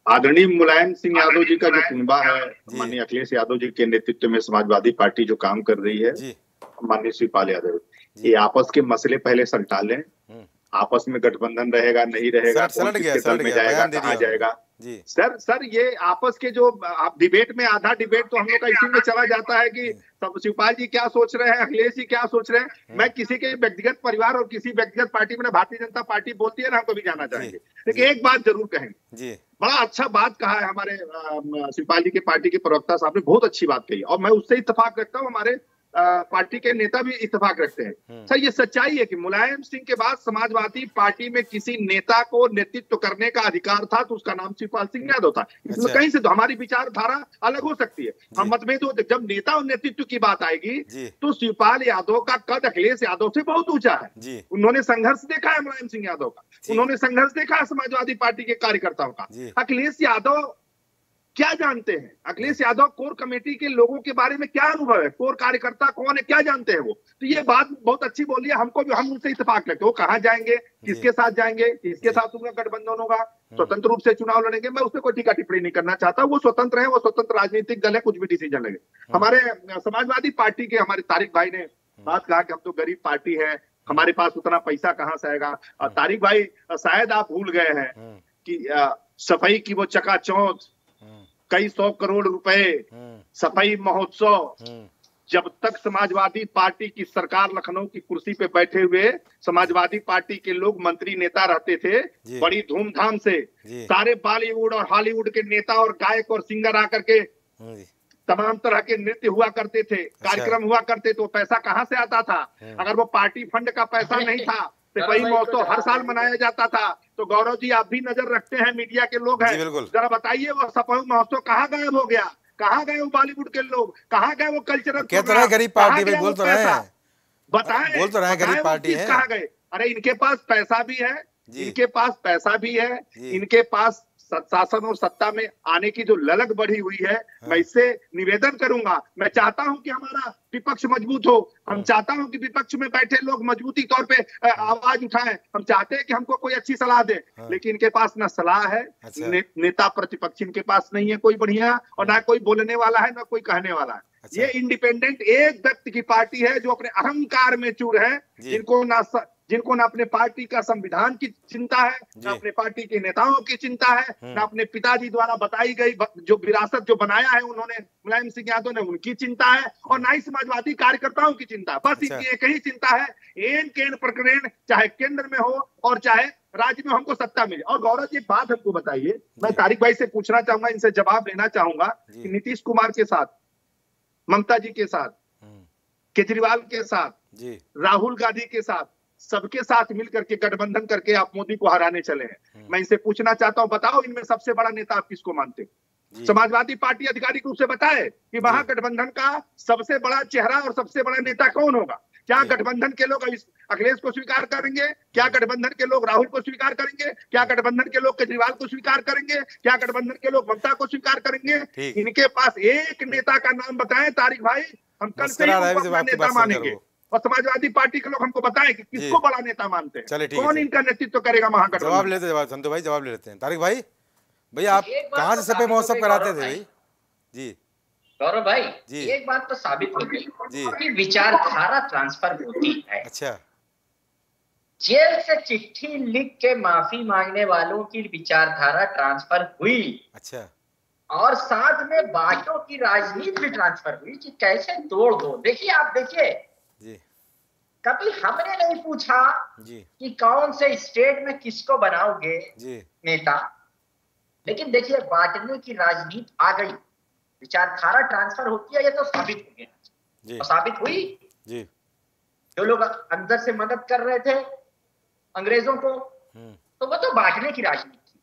आदरणीय मुलायम सिंह यादव जी का जो कुनबा है, माननीय अखिलेश यादव जी के नेतृत्व में समाजवादी पार्टी जो काम कर रही है, माननीय शिवपाल यादव, ये आपस के मसले पहले सलटा लें, आपस में गठबंधन रहेगा नहीं रहेगा, सर, गया, सर, में जाएगा कहाँ जाएगा जी। सर सर ये आपस के जो आप डिबेट में, आधा डिबेट तो हम लोग का इसी में चला जाता है कि शिवपाल जी क्या सोच रहे हैं, अखिलेश जी क्या सोच रहे हैं। मैं किसी के व्यक्तिगत परिवार और किसी व्यक्तिगत पार्टी में, भारतीय जनता पार्टी बोलती है ना, हम कभी जाना चाहेंगे, लेकिन एक बात जरूर कहेंगे, बड़ा अच्छा बात कहा है हमारे शिवपाल जी के पार्टी के प्रवक्ता साहब ने, बहुत अच्छी बात कही, और मैं उससे इत्तेफाक रखता हूँ, हमारे पार्टी के नेता भी इत्तेफाक रखते हैं। सर ये सच्चाई है कि मुलायम सिंह के बाद समाजवादी पार्टी में किसी नेता को नेतृत्व करने का अधिकार था तो उसका नाम शिवपाल सिंह यादव था। इसमें कहीं से तो हमारी विचारधारा अलग हो सकती है, हम मतभेद होते, जब नेता और नेतृत्व की बात आएगी तो शिवपाल यादव का कद अखिलेश यादव से बहुत ऊंचा है। उन्होंने संघर्ष देखा है मुलायम सिंह यादव का, उन्होंने संघर्ष देखा है समाजवादी पार्टी के कार्यकर्ताओं का। अखिलेश यादव क्या जानते हैं, अखिलेश यादव कोर कमेटी के लोगों के बारे में क्या अनुभव है, कोर कार्यकर्ता कौन है, क्या जानते हैं वो। तो ये बात बहुत अच्छी बोली है, हमको भी, हम उनसे इत्तेफाक रखते हैं। वो कहाँ जाएंगे, किसके साथ जाएंगे, किसके साथ उनका गठबंधन होगा, स्वतंत्र रूप से चुनाव लड़ेंगे, मैं उसमें कोई टीका टिप्पणी नहीं करना चाहता। वो स्वतंत्र है, वो स्वतंत्र राजनीतिक दल है, कुछ भी डिसीजन लेंगे। हमारे समाजवादी पार्टी के हमारे तारिक भाई ने बात कहा कि हम तो गरीब पार्टी है, हमारे पास उतना पैसा कहाँ से आएगा। तारिक भाई शायद आप भूल गए हैं कि सफाई की वो चकाचौंध, कई सौ करोड़ रुपए सफाई महोत्सव, जब तक समाजवादी पार्टी की सरकार लखनऊ की कुर्सी पे बैठे हुए समाजवादी पार्टी के लोग मंत्री नेता रहते थे, बड़ी धूमधाम से सारे बॉलीवुड और हॉलीवुड के नेता और गायक और सिंगर आकर के तमाम तरह के नृत्य हुआ करते थे, कार्यक्रम हुआ करते थे। तो पैसा कहाँ से आता था? अगर वो पार्टी फंड का पैसा नहीं था, सफाई महोत्सव हर साल मनाया जाता था। तो गौरव जी, आप भी नजर रखते हैं, मीडिया के लोग हैं, जरा बताइए वो सफाई महोत्सव कहाँ गायब हो गया, कहाँ गए वो बॉलीवुड के लोग, कहाँ गए वो कल्चरल, कहते गरीब पार्टी में बोल तो रहे, बताएं बोल तो रहे गरीब पार्टी है, कहाँ गए। अरे इनके पास पैसा भी है, इनके पास पैसा भी है, इनके पास शासन और सत्ता में आने की जो ललक बढ़ी हुई है, मैं इससे निवेदन करूंगा, मैं चाहता हूं कि हमारा विपक्ष मजबूत हो, हम चाहता हूं कि विपक्ष में बैठे लोग मजबूती तौर पे आवाज उठाएं, हम चाहते हैं कि हमको कोई अच्छी सलाह दे, लेकिन इनके पास ना सलाह है, अच्छा। ने, नेता प्रतिपक्ष इनके पास नहीं है कोई बढ़िया, और ना कोई बोलने वाला है, ना कोई कहने वाला है। अच्छा। ये इंडिपेंडेंट एक व्यक्ति की पार्टी है जो अपने अहंकार में चूर है, जिनको ना जिनको ना अपने पार्टी का संविधान की चिंता है, ना अपने पार्टी के नेताओं की चिंता है, ना अपने पिताजी द्वारा बताई गई जो विरासत जो बनाया है उन्होंने मुलायम सिंह यादव ने, उनकी चिंता है, और ना ही समाजवादी कार्यकर्ताओं की चिंता। बस इनकी एक ही चिंता है, एन केन प्रकरण, चाहे केंद्र में हो और चाहे राज्य में हमको सत्ता मिले। और गौरव जी, बात हमको बताइए, मैं तारिक भाई से पूछना चाहूंगा, इनसे जवाब लेना चाहूंगा कि नीतीश कुमार के साथ, ममता जी के साथ, केजरीवाल के साथ, राहुल गांधी के साथ, सबके साथ मिलकर के गठबंधन करके आप मोदी को हराने चले हैं। मैं इनसे पूछना चाहता हूं, बताओ इनमें सबसे बड़ा नेता आप किसको मानते हो? समाजवादी पार्टी आधिकारिक रूप से बताए कि वहां गठबंधन का सबसे बड़ा चेहरा और सबसे बड़ा नेता कौन होगा? क्या गठबंधन के लोग अखिलेश को स्वीकार करेंगे? क्या गठबंधन के लोग राहुल को स्वीकार करेंगे? क्या गठबंधन के लोग केजरीवाल को स्वीकार करेंगे? क्या गठबंधन के लोग ममता को स्वीकार करेंगे? इनके पास एक नेता का नाम बताएं तारिक भाई, हम कल से अपना नेता मानेंगे, और समाजवादी पार्टी के लोग हमको बताएं कि किसको बड़ा नेता मानते हैं, चले कौन है, इनका नेतृत्व तो करेगा महागठबंधन। जवाब लेते जवाब संतु भाई जवाब ले लेते हैं। तारिक भाई भैया, आप कहाँ से सफाई महोत्सव कराते थे भाई? जी गौरव भाई जी, एक बात तो साबित हो गई जी कि विचारधारा ट्रांसफर होती है। अच्छा, जेल से चिट्ठी लिख के माफी मांगने वालों की विचारधारा ट्रांसफर हुई। अच्छा, और साथ में बातों की राजनीति भी ट्रांसफर हुई कि कैसे तोड़ दो। देखिए, आप देखिए जी, कभी हमने नहीं पूछा जी कि कौन से स्टेट में किसको बनाओगे नेता, लेकिन देखिए बांटने की राजनीति आ गई, विचारधारा ट्रांसफर होती है, ये तो साबित हो गया और साबित हुई जी। जो लोग अंदर से मदद कर रहे थे अंग्रेजों को, तो वो तो बांटने की राजनीति।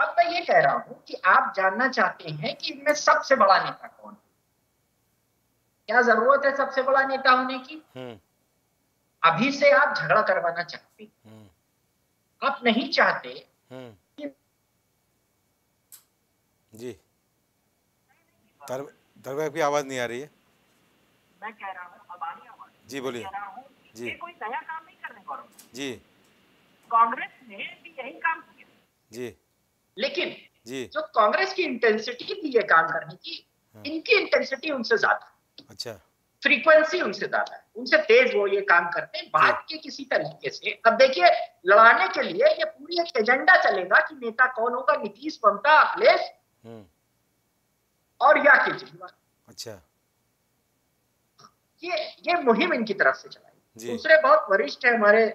अब मैं ये कह रहा हूं कि आप जानना चाहते हैं कि इनमें सबसे बड़ा नेता कौन है, क्या जरूरत है सबसे बड़ा नेता होने की? अभी से आप झगड़ा करवाना चाहते, आप नहीं चाहते कि जी दर, दर की आवाज नहीं आ रही है। मैं कह रहा हूँ अब आ रही आवाज जी, बोलिए जी। ये कोई नया काम नहीं करने को जी, कांग्रेस ने भी यही काम किया जी, लेकिन जी जो कांग्रेस की इंटेंसिटी थी ये काम करने की, इनकी इंटेंसिटी उनसे ज्यादा, अच्छा फ्रीक्वेंसी उनसे ज्यादा है, उनसे तेज वो ये काम करते हैं बात के किसी तरीके से। अब देखिए, लड़ाने के लिए ये पूरी एक एजेंडा चलेगा कि नेता कौन होगा, नीतीश, ममता, अखिलेश और या केजरीवाल। अच्छा, ये ये मुहिम इनकी तरफ से चलाई। दूसरे बहुत वरिष्ठ है हमारे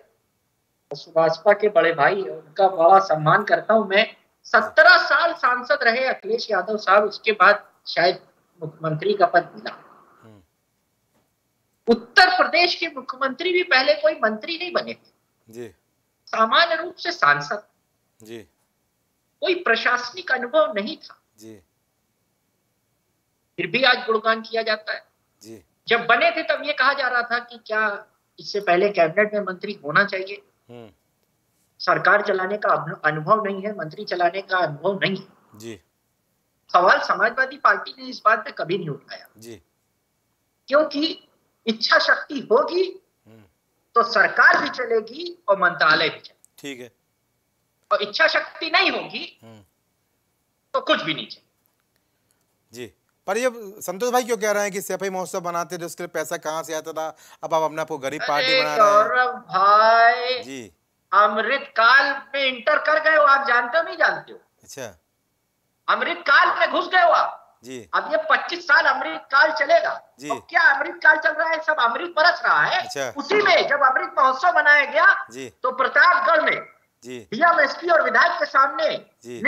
सुभाषपा के बड़े भाई, उनका बड़ा सम्मान करता हूं मैं, सत्रह साल सांसद रहे अखिलेश यादव साहब, उसके बाद शायद मुख्यमंत्री का पद मिला। उत्तर प्रदेश के मुख्यमंत्री भी पहले कोई मंत्री नहीं बने थे, सामान्य रूप से सांसद जी, कोई प्रशासनिक अनुभव नहीं था जी, फिर भी आज गुणगान किया जाता है जी। जब बने थे तब ये कहा जा रहा था कि क्या इससे पहले कैबिनेट में मंत्री होना चाहिए, हम्म, सरकार चलाने का अनुभव नहीं है, मंत्री चलाने का अनुभव नहीं है जी। सवाल समाजवादी पार्टी ने इस बात पे कभी नहीं उठाया जी। क्योंकि इच्छा शक्ति होगी तो सरकार भी चलेगी और मंत्रालय भी चलेगी, ठीक है, और इच्छा शक्ति नहीं होगी तो कुछ भी नहीं चलेगा जी। पर ये संतोष भाई क्यों कह रहे हैं कि सफाई महोत्सव बनाते थे, उसके लिए पैसा कहाँ से आता था, अब आप अपने आप को गरीब पार्टी बना रहे हैं। गौरव भाई जी, अमृतकाल में इंटर कर गए हो आप, जानते हो नहीं जानते हो? अच्छा, अमृतकाल में घुस गए हो आप जी। अब ये पच्चीस साल अमृतकाल चलेगा जी। तो क्या अमृतकाल चल रहा है, सब अमृत बरस रहा है। अच्छा। उसी में जब अमृत महोत्सव मनाया गया जी, तो प्रतापगढ़ में डीएमएसपी और विधायक के सामने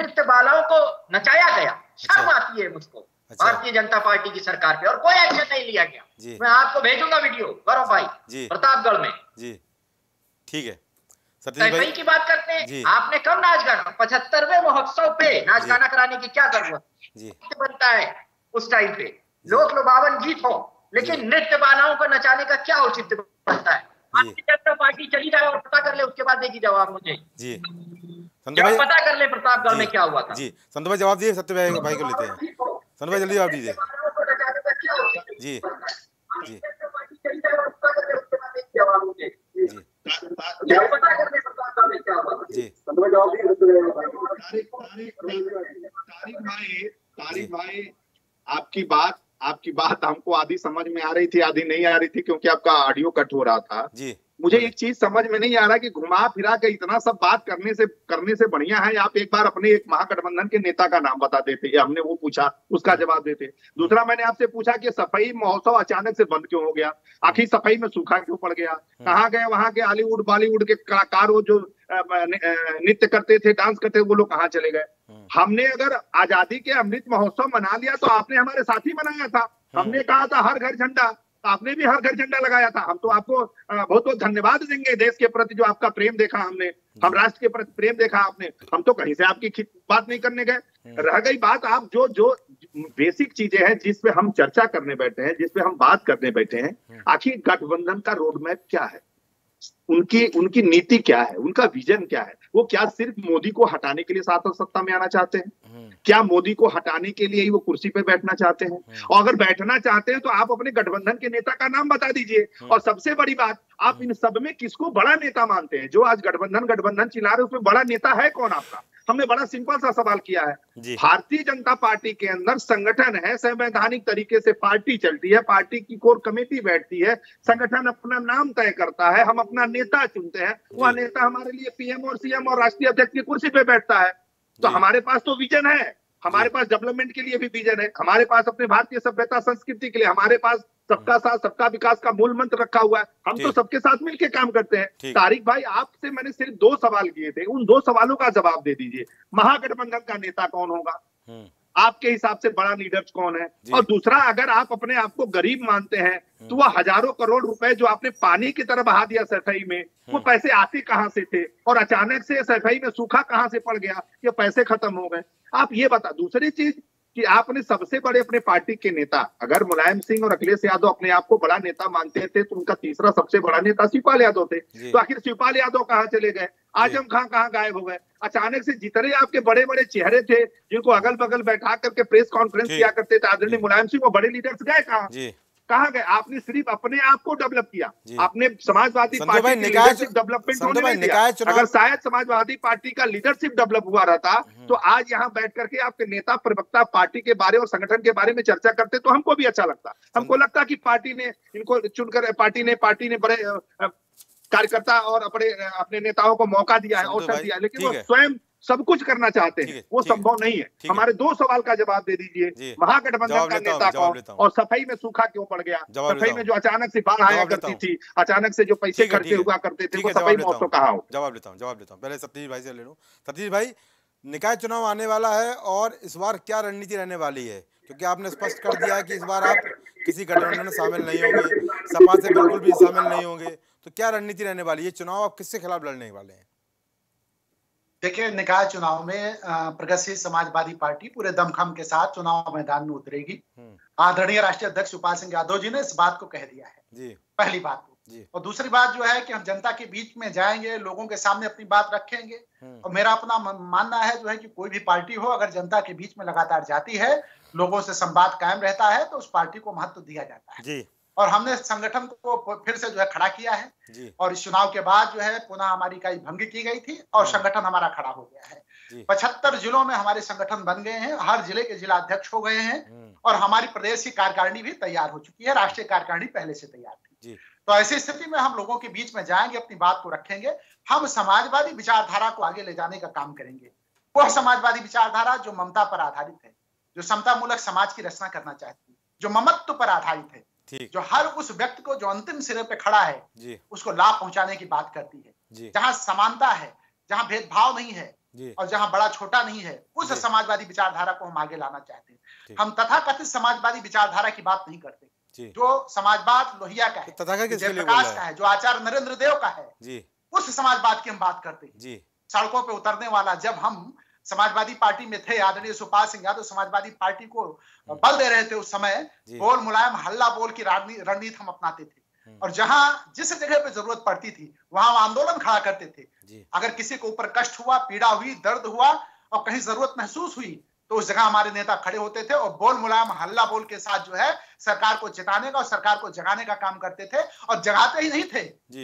नृत्य बालाओं को नचाया गया। शर्म आती है मुझको भारतीय जनता पार्टी की सरकार पे, और कोई एक्शन नहीं लिया गया। मैं आपको भेजूंगा वीडियो गौरव भाई, प्रतापगढ़ में जी। ठीक है, सही की बात करते हैं। आपने कब नाच गाना, पचहत्तरवे महोत्सव पे नाच गाना कराने की क्या जरूरत जी बनता है? उस टाइम पे लोक लुभावन गीत हो, लेकिन नृत्य बालाओं को नचाने का क्या औचित्य बनता है? भारतीय जनता पार्टी चली जाए और पता कर ले, उसके बाद देगी जवाब मुझे जी। जब पता कर ले प्रतापगढ़ में क्या हुआ था जी। संतोष भाई जवाब दिए, सत्य भाई को लेते हैं। संतोष भाई जल्दी जवाब दीजिए जी जी जी जी। तारिक भाई, तारिक भाई आपकी बात आपकी बात हमको आधी समझ में आ रही थी, आधी नहीं आ रही थी, क्योंकि आपका ऑडियो कट हो रहा था जी। मुझे एक चीज समझ में नहीं आ रहा कि घुमा फिरा के इतना सब बात करने से करने से बढ़िया है आप एक बार अपने एक महागठबंधन के नेता का नाम बता देते, या हमने वो पूछा उसका जवाब देते। दूसरा, मैंने आपसे पूछा कि सफाई महोत्सव अचानक से बंद क्यों हो गया, आखिर सफाई में सूखा क्यों पड़ गया, कहाँ गए वहां के हॉलीवुड बॉलीवुड के कलाकार जो नृत्य करते थे, डांस करते थे, वो लोग कहाँ चले गए? हमने अगर आजादी के अमृत महोत्सव मना लिया तो आपने हमारे साथ ही मनाया था, हमने कहा था हर घर झंडा, आपने भी हर घर झंडा लगाया था। हम तो आपको बहुत बहुत धन्यवाद देंगे, देश के प्रति जो आपका प्रेम देखा हमने, हम राष्ट्र के प्रति प्रेम देखा आपने। हम तो कहीं से आपकी बात नहीं करने गए। रह गई बात आप जो जो बेसिक चीजें हैं जिस पे हम चर्चा करने बैठे हैं, जिस पे हम बात करने बैठे हैं, आखिर गठबंधन का रोड मैप क्या है, उनकी उनकी नीति क्या है, उनका विजन क्या है? वो क्या सिर्फ मोदी को हटाने के लिए शासन सत्ता में आना चाहते हैं? क्या मोदी को हटाने के लिए ही वो कुर्सी पे बैठना चाहते हैं? और अगर बैठना चाहते हैं तो आप अपने गठबंधन के नेता का नाम बता दीजिए। और सबसे बड़ी बात, आप इन सब में किसको बड़ा नेता मानते हैं? जो आज गठबंधन गठबंधन चिल्ला रहे उसमें बड़ा नेता है कौन आपका? हमने बड़ा सिंपल सा सवाल किया है। भारतीय जनता पार्टी के अंदर संगठन है, संवैधानिक तरीके से पार्टी चलती है, पार्टी की कोर कमेटी बैठती है, संगठन अपना नाम तय करता है, हम अपना नेता चुनते हैं, वह नेता हमारे लिए पीएम और सीएम और राष्ट्रीय अध्यक्ष की कुर्सी पे बैठता है। तो हमारे पास तो विजन है, हमारे पास डेवलपमेंट के लिए भी विजन है, हमारे पास अपने भारतीय सभ्यता संस्कृति के लिए, हमारे पास सबका साथ सबका विकास का मूल मंत्र रखा हुआ है। हम तो सबके साथ मिलकर काम करते हैं। तारिक भाई, आपसे मैंने सिर्फ दो सवाल किए थे, उन दो सवालों का जवाब दे दीजिए। महागठबंधन का नेता कौन होगा आपके हिसाब से, बड़ा लीडर कौन है? और दूसरा, अगर आप अपने आप को गरीब मानते हैं तो वह हजारों करोड़ रुपए जो आपने पानी की तरह बहा दिया सफाई में, वो पैसे आते कहाँ से थे और अचानक से सफाई में सूखा कहाँ से पड़ गया, ये पैसे खत्म हो गए, आप ये बता। दूसरी चीज कि आपने सबसे बड़े अपने पार्टी के नेता, अगर मुलायम सिंह और अखिलेश यादव अपने आप को बड़ा नेता मानते थे तो उनका तीसरा सबसे बड़ा नेता शिवपाल यादव थे, तो आखिर शिवपाल यादव कहाँ चले गए? आजम खान कहाँ गायब हो गए? अचानक से जितने आपके बड़े बड़े चेहरे थे जिनको अगल बगल बैठा करके प्रेस कॉन्फ्रेंस किया करते थे आदरणीय मुलायम सिंह, वो बड़े लीडर्स गए कहाँ? कहा गए? आपने सिर्फ अपने आप को डेवलप किया, आपने समाजवादी पार्टी लीडरशिप डेवलपमेंट होने नहीं दिया। अगर शायद समाजवादी पार्टी का लीडरशिप डेवलप हुआ रहता तो आज यहाँ बैठ करके आपके नेता प्रवक्ता पार्टी के बारे और संगठन के बारे में चर्चा करते तो हमको भी अच्छा लगता। हमको लगता कि पार्टी ने इनको चुनकर पार्टी ने पार्टी ने बड़े कार्यकर्ता और अपने अपने नेताओं को मौका दिया है, अवसर दिया है, लेकिन वो स्वयं सब कुछ करना चाहते हैं, वो संभव नहीं है। हमारे दो सवाल का जवाब दे दीजिए, महागठबंधन का नेता कौन और सफाई में सूखा क्यों पड़ गया? सफाई में जो अचानक से बाढ़ आया करती थी, अचानक से जो पैसे खर्चे हुआ करते थे, वो सफाई महोत्सव कहाँ हो? जवाब देता हूँ जवाब देता हूँ पहले सतीश भाई से ले लूँ। सतीश भाई, निकाय चुनाव आने वाला है और इस बार क्या रणनीति रहने वाली है? क्योंकि आपने स्पष्ट कर दिया है कि इस बार आप किसी गठबंधन में शामिल नहीं होंगे, सपा से बिल्कुल भी शामिल नहीं होंगे, तो क्या रणनीति रहने वाली है? चुनाव आप किसके खिलाफ लड़ने वाले हैं? देखिए, निकाय चुनाव में प्रगतिशील समाजवादी पार्टी पूरे दमखम के साथ चुनाव मैदान में उतरेगी। आदरणीय राष्ट्रीय अध्यक्ष शिवपाल सिंह यादव जी ने इस बात को कह दिया है। पहली बात, और दूसरी बात जो है कि हम जनता के बीच में जाएंगे, लोगों के सामने अपनी बात रखेंगे। और मेरा अपना मानना है जो है कि कोई भी पार्टी हो, अगर जनता के बीच में लगातार जाती है, लोगों से संवाद कायम रहता है, तो उस पार्टी को महत्व दिया जाता है। जी। और हमने संगठन को फिर से जो है खड़ा किया है, और इस चुनाव के बाद जो है पुनः हमारी इकाई भंग की गई थी और संगठन हमारा खड़ा हो गया है। पचहत्तर जिलों में हमारे संगठन बन गए हैं, हर जिले के जिला अध्यक्ष हो गए हैं, और हमारी प्रदेश की कार्यकारिणी भी तैयार हो चुकी है, राष्ट्रीय कार्यकारिणी पहले से तैयार थी। तो ऐसी स्थिति में हम लोगों के बीच में जाएंगे, अपनी बात को रखेंगे, हम समाजवादी विचारधारा को आगे ले जाने का काम करेंगे। वह समाजवादी विचारधारा जो ममता पर आधारित है, जो समतामूलक समाज की रचना करना चाहती है, जो ममत्व पर आधारित है, जो हर उस व्यक्ति को जो अंतिम सिरे पे खड़ा है उसको लाभ पहुंचाने की बात करती है, जहां समानता है, जहां भेदभाव नहीं है और जहां बड़ा छोटा नहीं है, उस समाजवादी विचारधारा को हम आगे लाना चाहते हैं। हम तथाकथित समाजवादी विचारधारा की बात नहीं करते, जो समाजवाद लोहिया का है, जयप्रकाश का है, जो आचार्य नरेंद्र देव का है, उस समाजवाद की हम बात करते हैं। सड़कों पर उतरने वाला, जब हम समाजवादी पार्टी में थे, आदरणीय शिवपाल सिंह यादव समाजवादी पार्टी को बल दे रहे थे, उस समय बोल मुलायम हल्ला बोल की रणनीति हम अपनाते थे, और जहां जिस जगह पे जरूरत पड़ती थी वहां हम आंदोलन खड़ा करते थे। अगर किसी को ऊपर कष्ट हुआ, पीड़ा हुई, दर्द हुआ और कहीं जरूरत महसूस हुई, तो उस जगह हमारे नेता खड़े होते थे और बोल मुलायम हल्ला बोल के साथ जो है सरकार को चेताने का और सरकार को जगाने का काम करते थे, और जगाते ही नहीं थे,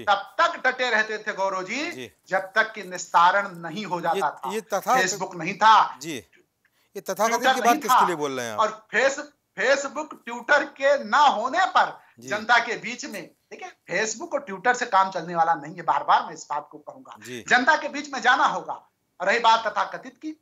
तब तक डटे रहते थे गौरव जी, जी जब तक कि निस्तारण नहीं हो जाता ये, था फेसबुक नहीं था जी, ये तथाकथित की बात किसके लिए बोल रहे हैं? और फेस फेसबुक ट्विटर के ना होने पर जनता के बीच में, देखिए फेसबुक और ट्विटर से काम चलने वाला नहीं है, बार बार मैं इस बात को कहूंगा, जनता के बीच में जाना होगा। और रही बात तथाकथित की,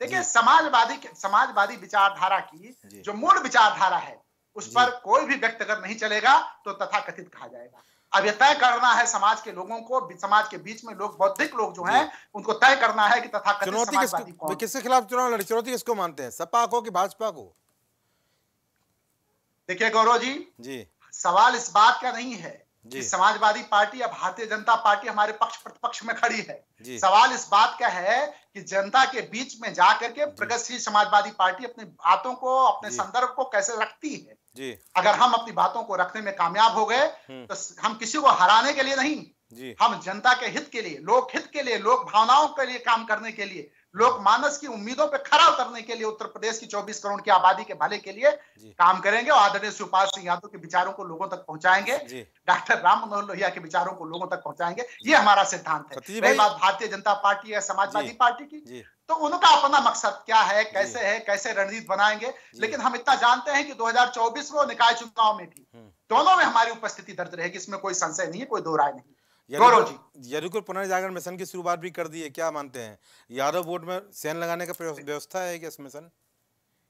देखिए समाजवादी समाजवादी विचारधारा की जो मूल विचारधारा है उस पर कोई भी व्यक्ति अगर नहीं चलेगा तो तथाकथित कहा जाएगा। अब यह तय करना है समाज के लोगों को, समाज के बीच में लोग, बौद्धिक लोग जो हैं, उनको तय करना है कि तथाकथित समाजवादी कौन है। किसके खिलाफ चुनाव लड़ी, चुनौती किसको मानते हैं, सपा को कि भाजपा को? देखिये गौरव जी, जी सवाल इस बात का नहीं है कि समाजवादी पार्टी या भारतीय जनता पार्टी हमारे पक्ष प्रतिपक्ष में खड़ी है, सवाल इस बात का है कि जनता के बीच में जा करके प्रगतिशील समाजवादी पार्टी अपनी बातों को, अपने संदर्भ को कैसे रखती है। जी। अगर हम अपनी बातों को रखने में कामयाब हो गए तो हम किसी को हराने के लिए नहीं, जी। हम जनता के हित के लिए, लोक हित के लिए, लोक भावनाओं के लिए काम करने के लिए, लोकमानस की उम्मीदों पर खरा उतरने के लिए, उत्तर प्रदेश की चौबीस करोड़ की आबादी के भले के लिए काम करेंगे, और आदरणीय शिवपाल सिंह यादव के विचारों को लोगों तक पहुंचाएंगे, डॉक्टर राम मनोहर लोहिया के विचारों को लोगों तक पहुंचाएंगे, ये हमारा सिद्धांत है। रही बात भारतीय जनता पार्टी या समाजवादी पार्टी की, तो उनका अपना मकसद क्या है, कैसे है, कैसे रणनीति बनाएंगे, लेकिन हम इतना जानते हैं कि दो हजार चौबीस में निकाय चुनाव में भी दोनों में हमारी उपस्थिति दर्ज रहेगी, इसमें कोई संशय नहीं है, कोई दो राय नहीं। यदुकुल पुनर्जागरण मिशन की शुरुआत भी कर दी है, क्या मानते हैं? यादव वोट में सेन लगाने का व्यवस्था है क्या इस मिशन,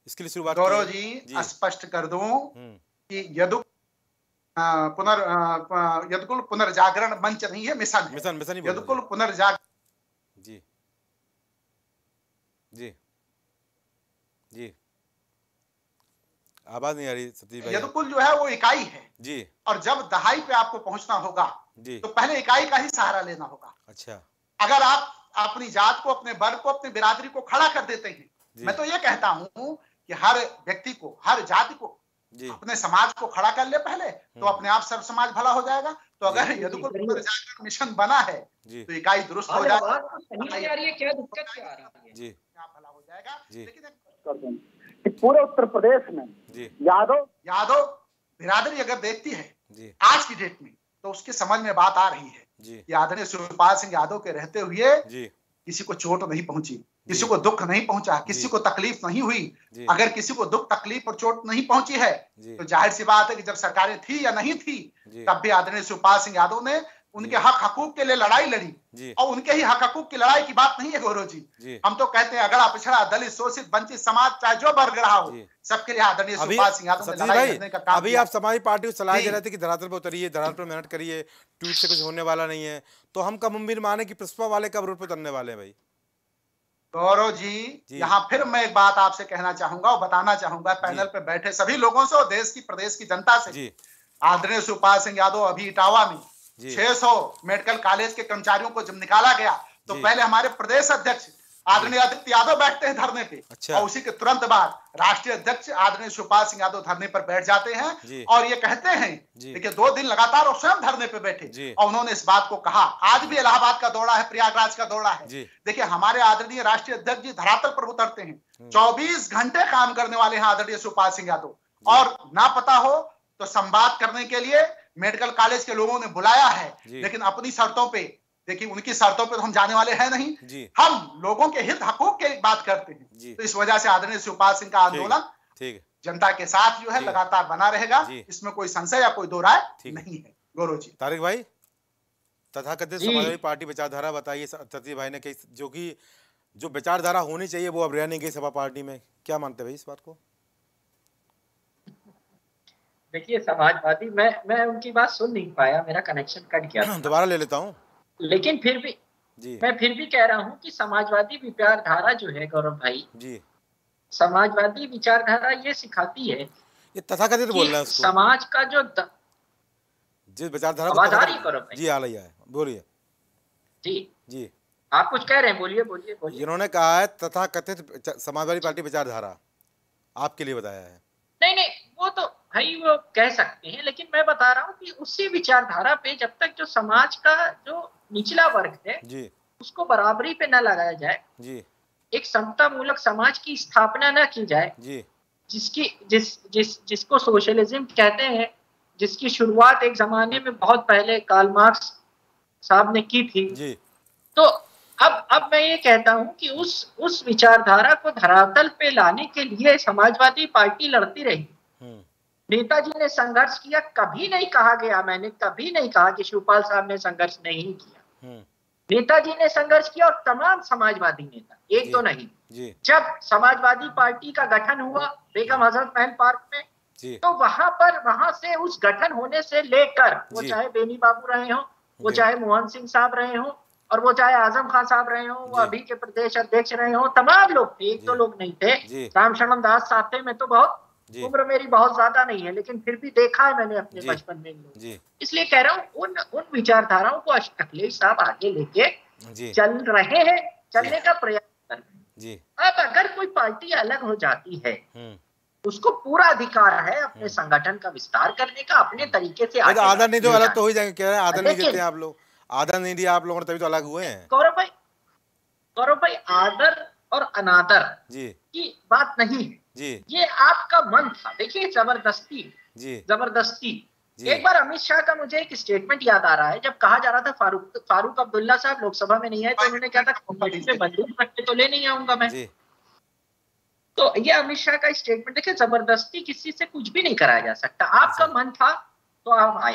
इसके लिए शुरुआत? गौरव जी, जी। स्पष्ट कर दूं कि यदु पुनर यदुकुल पुनर्जागरण मंच नहीं है, मिशन मिशन मिशन यदुकुल पुनर्जागरण। जी जी जी आवाज नहीं आ रही सतीश भाई। यदुकुल जो है वो इकाई है जी, और जब दहाई पे आपको पहुंचना होगा तो पहले इकाई का ही सहारा लेना होगा। अच्छा, अगर आप अपनी जात को, अपने वर्ग को, अपनी बिरादरी को खड़ा कर देते हैं, मैं तो ये कहता हूं कि हर व्यक्ति को, हर जाति को, अपने समाज को खड़ा कर ले पहले, तो अपने आप सर्व समाज भला हो जाएगा। तो अगर यदुकुल पुनर्जागरण मिशन बना है तो इकाई दुरुस्त हो जाएगा। लेकिन पूरे उत्तर प्रदेश में यादव यादव बिरादरी अगर देखती है आज की डेट में, तो उसके समझ में बात आ रही है कि आदरणीय शिवपाल सिंह यादव के रहते हुए किसी को चोट नहीं पहुंची, किसी को दुख नहीं पहुंचा, किसी को तकलीफ नहीं हुई। अगर किसी को दुख, तकलीफ और चोट नहीं पहुंची है तो जाहिर सी बात है कि जब सरकारें थी या नहीं थी, तब भी आदरणीय शिवपाल सिंह यादव ने उनके हक हकूक के लिए लड़ाई लड़ी, और उनके ही हक हकूक की लड़ाई की बात नहीं है गौरव जी। हम तो कहते हैं अगड़ा, पिछड़ा, दलित, शोषित, वंचित समाज, चाहे जो वर्ग रहा हो, सबके लिए आदरणीय शिवपाल सिंह यादव ने लड़ाई करने का काम। अभी आप समाजवादी पार्टी को सलाह दे रहे थे कि धरातल पर उतरिए, धरातल पर मेहनत करिए, ट्वीट से कुछ होने वाला नहीं है, तो हम कब उम्मीद माने की प्रस्पा वाले कब रोड पर उतरने वाले हैं? भाई गौरव जी, यहाँ फिर मैं एक बात आपसे कहना चाहूंगा और बताना चाहूंगा पैनल पर बैठे सभी लोगों से और देश की, प्रदेश की जनता से। आदरणीय शिवपाल सिंह यादव अभी इटावा में छह सौ मेडिकल कॉलेज के कर्मचारियों को जब निकाला गया तो पहले हमारे प्रदेश अध्यक्ष आदरणीय आदित्य यादव बैठते हैं धरने पे, अच्छा। और उसी के तुरंत बाद राष्ट्रीय अध्यक्ष आदरणीय शिवपाल सिंह यादव धरने पर बैठ जाते हैं और ये कहते हैं, देखिए दो दिन लगातार और स्वयं धरने पे बैठे और उन्होंने इस बात को कहा। आज भी इलाहाबाद का दौरा है, प्रयागराज का दौरा है। देखिए हमारे आदरणीय राष्ट्रीय अध्यक्ष जी धरातल पर उतरते हैं, चौबीस घंटे काम करने वाले हैं आदरणीय शिवपाल सिंह यादव। और ना पता हो तो संवाद करने के लिए मेडिकल कॉलेज के लोगों ने बुलाया है, लेकिन अपनी शर्तों पे, देखिए उनकी शर्तों पे तो हम जाने वाले हैं नहीं, हम लोगों के हित हकूक के बात करते हैं। तो इस वजह से आदरणीय शिवपाल सिंह का आंदोलन जनता के साथ जो है लगातार बना रहेगा, इसमें कोई संशय या कोई दो राय नहीं है। गौरव जी, तारिक भाई, तथाकथित समाजवादी पार्टी विचारधारा बताइए, सत्य भाई ने जो की जो विचारधारा होनी चाहिए वो अब रहने गई सपा पार्टी में, क्या मानते भाई इस बात को? देखिए समाजवादी, मैं मैं उनकी बात सुन नहीं पाया, मेरा कनेक्शन कट गया, दोबारा ले लेता हूँ। लेकिन फिर भी जी। मैं फिर भी कह रहा हूँ कि समाजवादी विचारधारा जो है गौरव भाई जी, समाजवादी विचारधारा ये सिखाती है, ये तथाकथित बोल रहा है, समाज का जो द... जिस विचारधारा जी आ रही है, बोलिए जी जी, आप कुछ कह रहे हैं, बोलिए बोलिए बोलिए। इन्होंने कहा है तथाकथित समाजवादी पार्टी विचारधारा, आपके लिए बताया है। नहीं नहीं वो तो भाई वो कह सकते हैं, लेकिन मैं बता रहा हूँ कि उसी विचारधारा पे जब तक जो समाज का जो निचला वर्ग है जी, उसको बराबरी पे न लगाया जाए जी, एक समता मूलक समाज की स्थापना न की जाए जी, जिसकी जिस जिस जिसको सोशलिज्म कहते हैं, जिसकी शुरुआत एक जमाने में बहुत पहले कार्ल मार्क्स साहब ने की थी जी। तो अब अब मैं ये कहता हूँ कि उस उस विचारधारा को धरातल पे लाने के लिए समाजवादी पार्टी लड़ती रही। नेताजी ने संघर्ष किया, कभी नहीं कहा गया, मैंने कभी नहीं कहा कि शिवपाल साहब ने संघर्ष नहीं किया। नेताजी ने संघर्ष किया और तमाम समाजवादी नेता, एक तो नहीं जी। जब समाजवादी पार्टी का गठन हुआ बेगम हजरत महल पार्क में जी, तो वहां पर वहां से उस गठन होने से लेकर वो चाहे बेनी बाबू रहे हों, वो चाहे मोहन सिंह साहब रहे हों और वो चाहे आजम खान साहब रहे हों, वो अभी के प्रदेश अध्यक्ष रहे हों, तमाम लोग थे, एक दो लोग नहीं थे। राम शरण दास साहब थे, मैं तो बहुत उम्र मेरी बहुत ज्यादा नहीं है लेकिन फिर भी देखा है मैंने अपने बचपन में, इसलिए कह रहा हूँ उन उन विचारधाराओं को अखिलेश साहब आगे लेके चल रहे हैं, चलने का प्रयास कर रहे हैं। अब अगर कोई पार्टी अलग हो जाती है, उसको पूरा अधिकार है अपने संगठन का विस्तार करने का, अपने तरीके से। आधा नहीं तो अलग तो हो जाएंगे, कह रहे हैं आधा नहीं देते आप लोग, आदर नहीं दिया आप लोगों ने तभी तो अलग हुए हैं। गौरव भाई, गौरव भाई आदर और अनादर जी की बात नहीं है जी, ये आपका मन था। देखिए जबरदस्ती जी, जबरदस्ती जी। एक बार अमित शाह का मुझे एक स्टेटमेंट याद आ रहा है, जब कहा जा रहा था फारूक फारूक अब्दुल्ला साहब लोकसभा में नहीं आए तो उन्होंने कहा था में बंदूक रख के तो ले नहीं आऊंगा मैं। तो ये अमित शाह का स्टेटमेंट, देखिये जबरदस्ती किसी से कुछ भी नहीं कराया जा सकता। आपका मन था तो आप आए,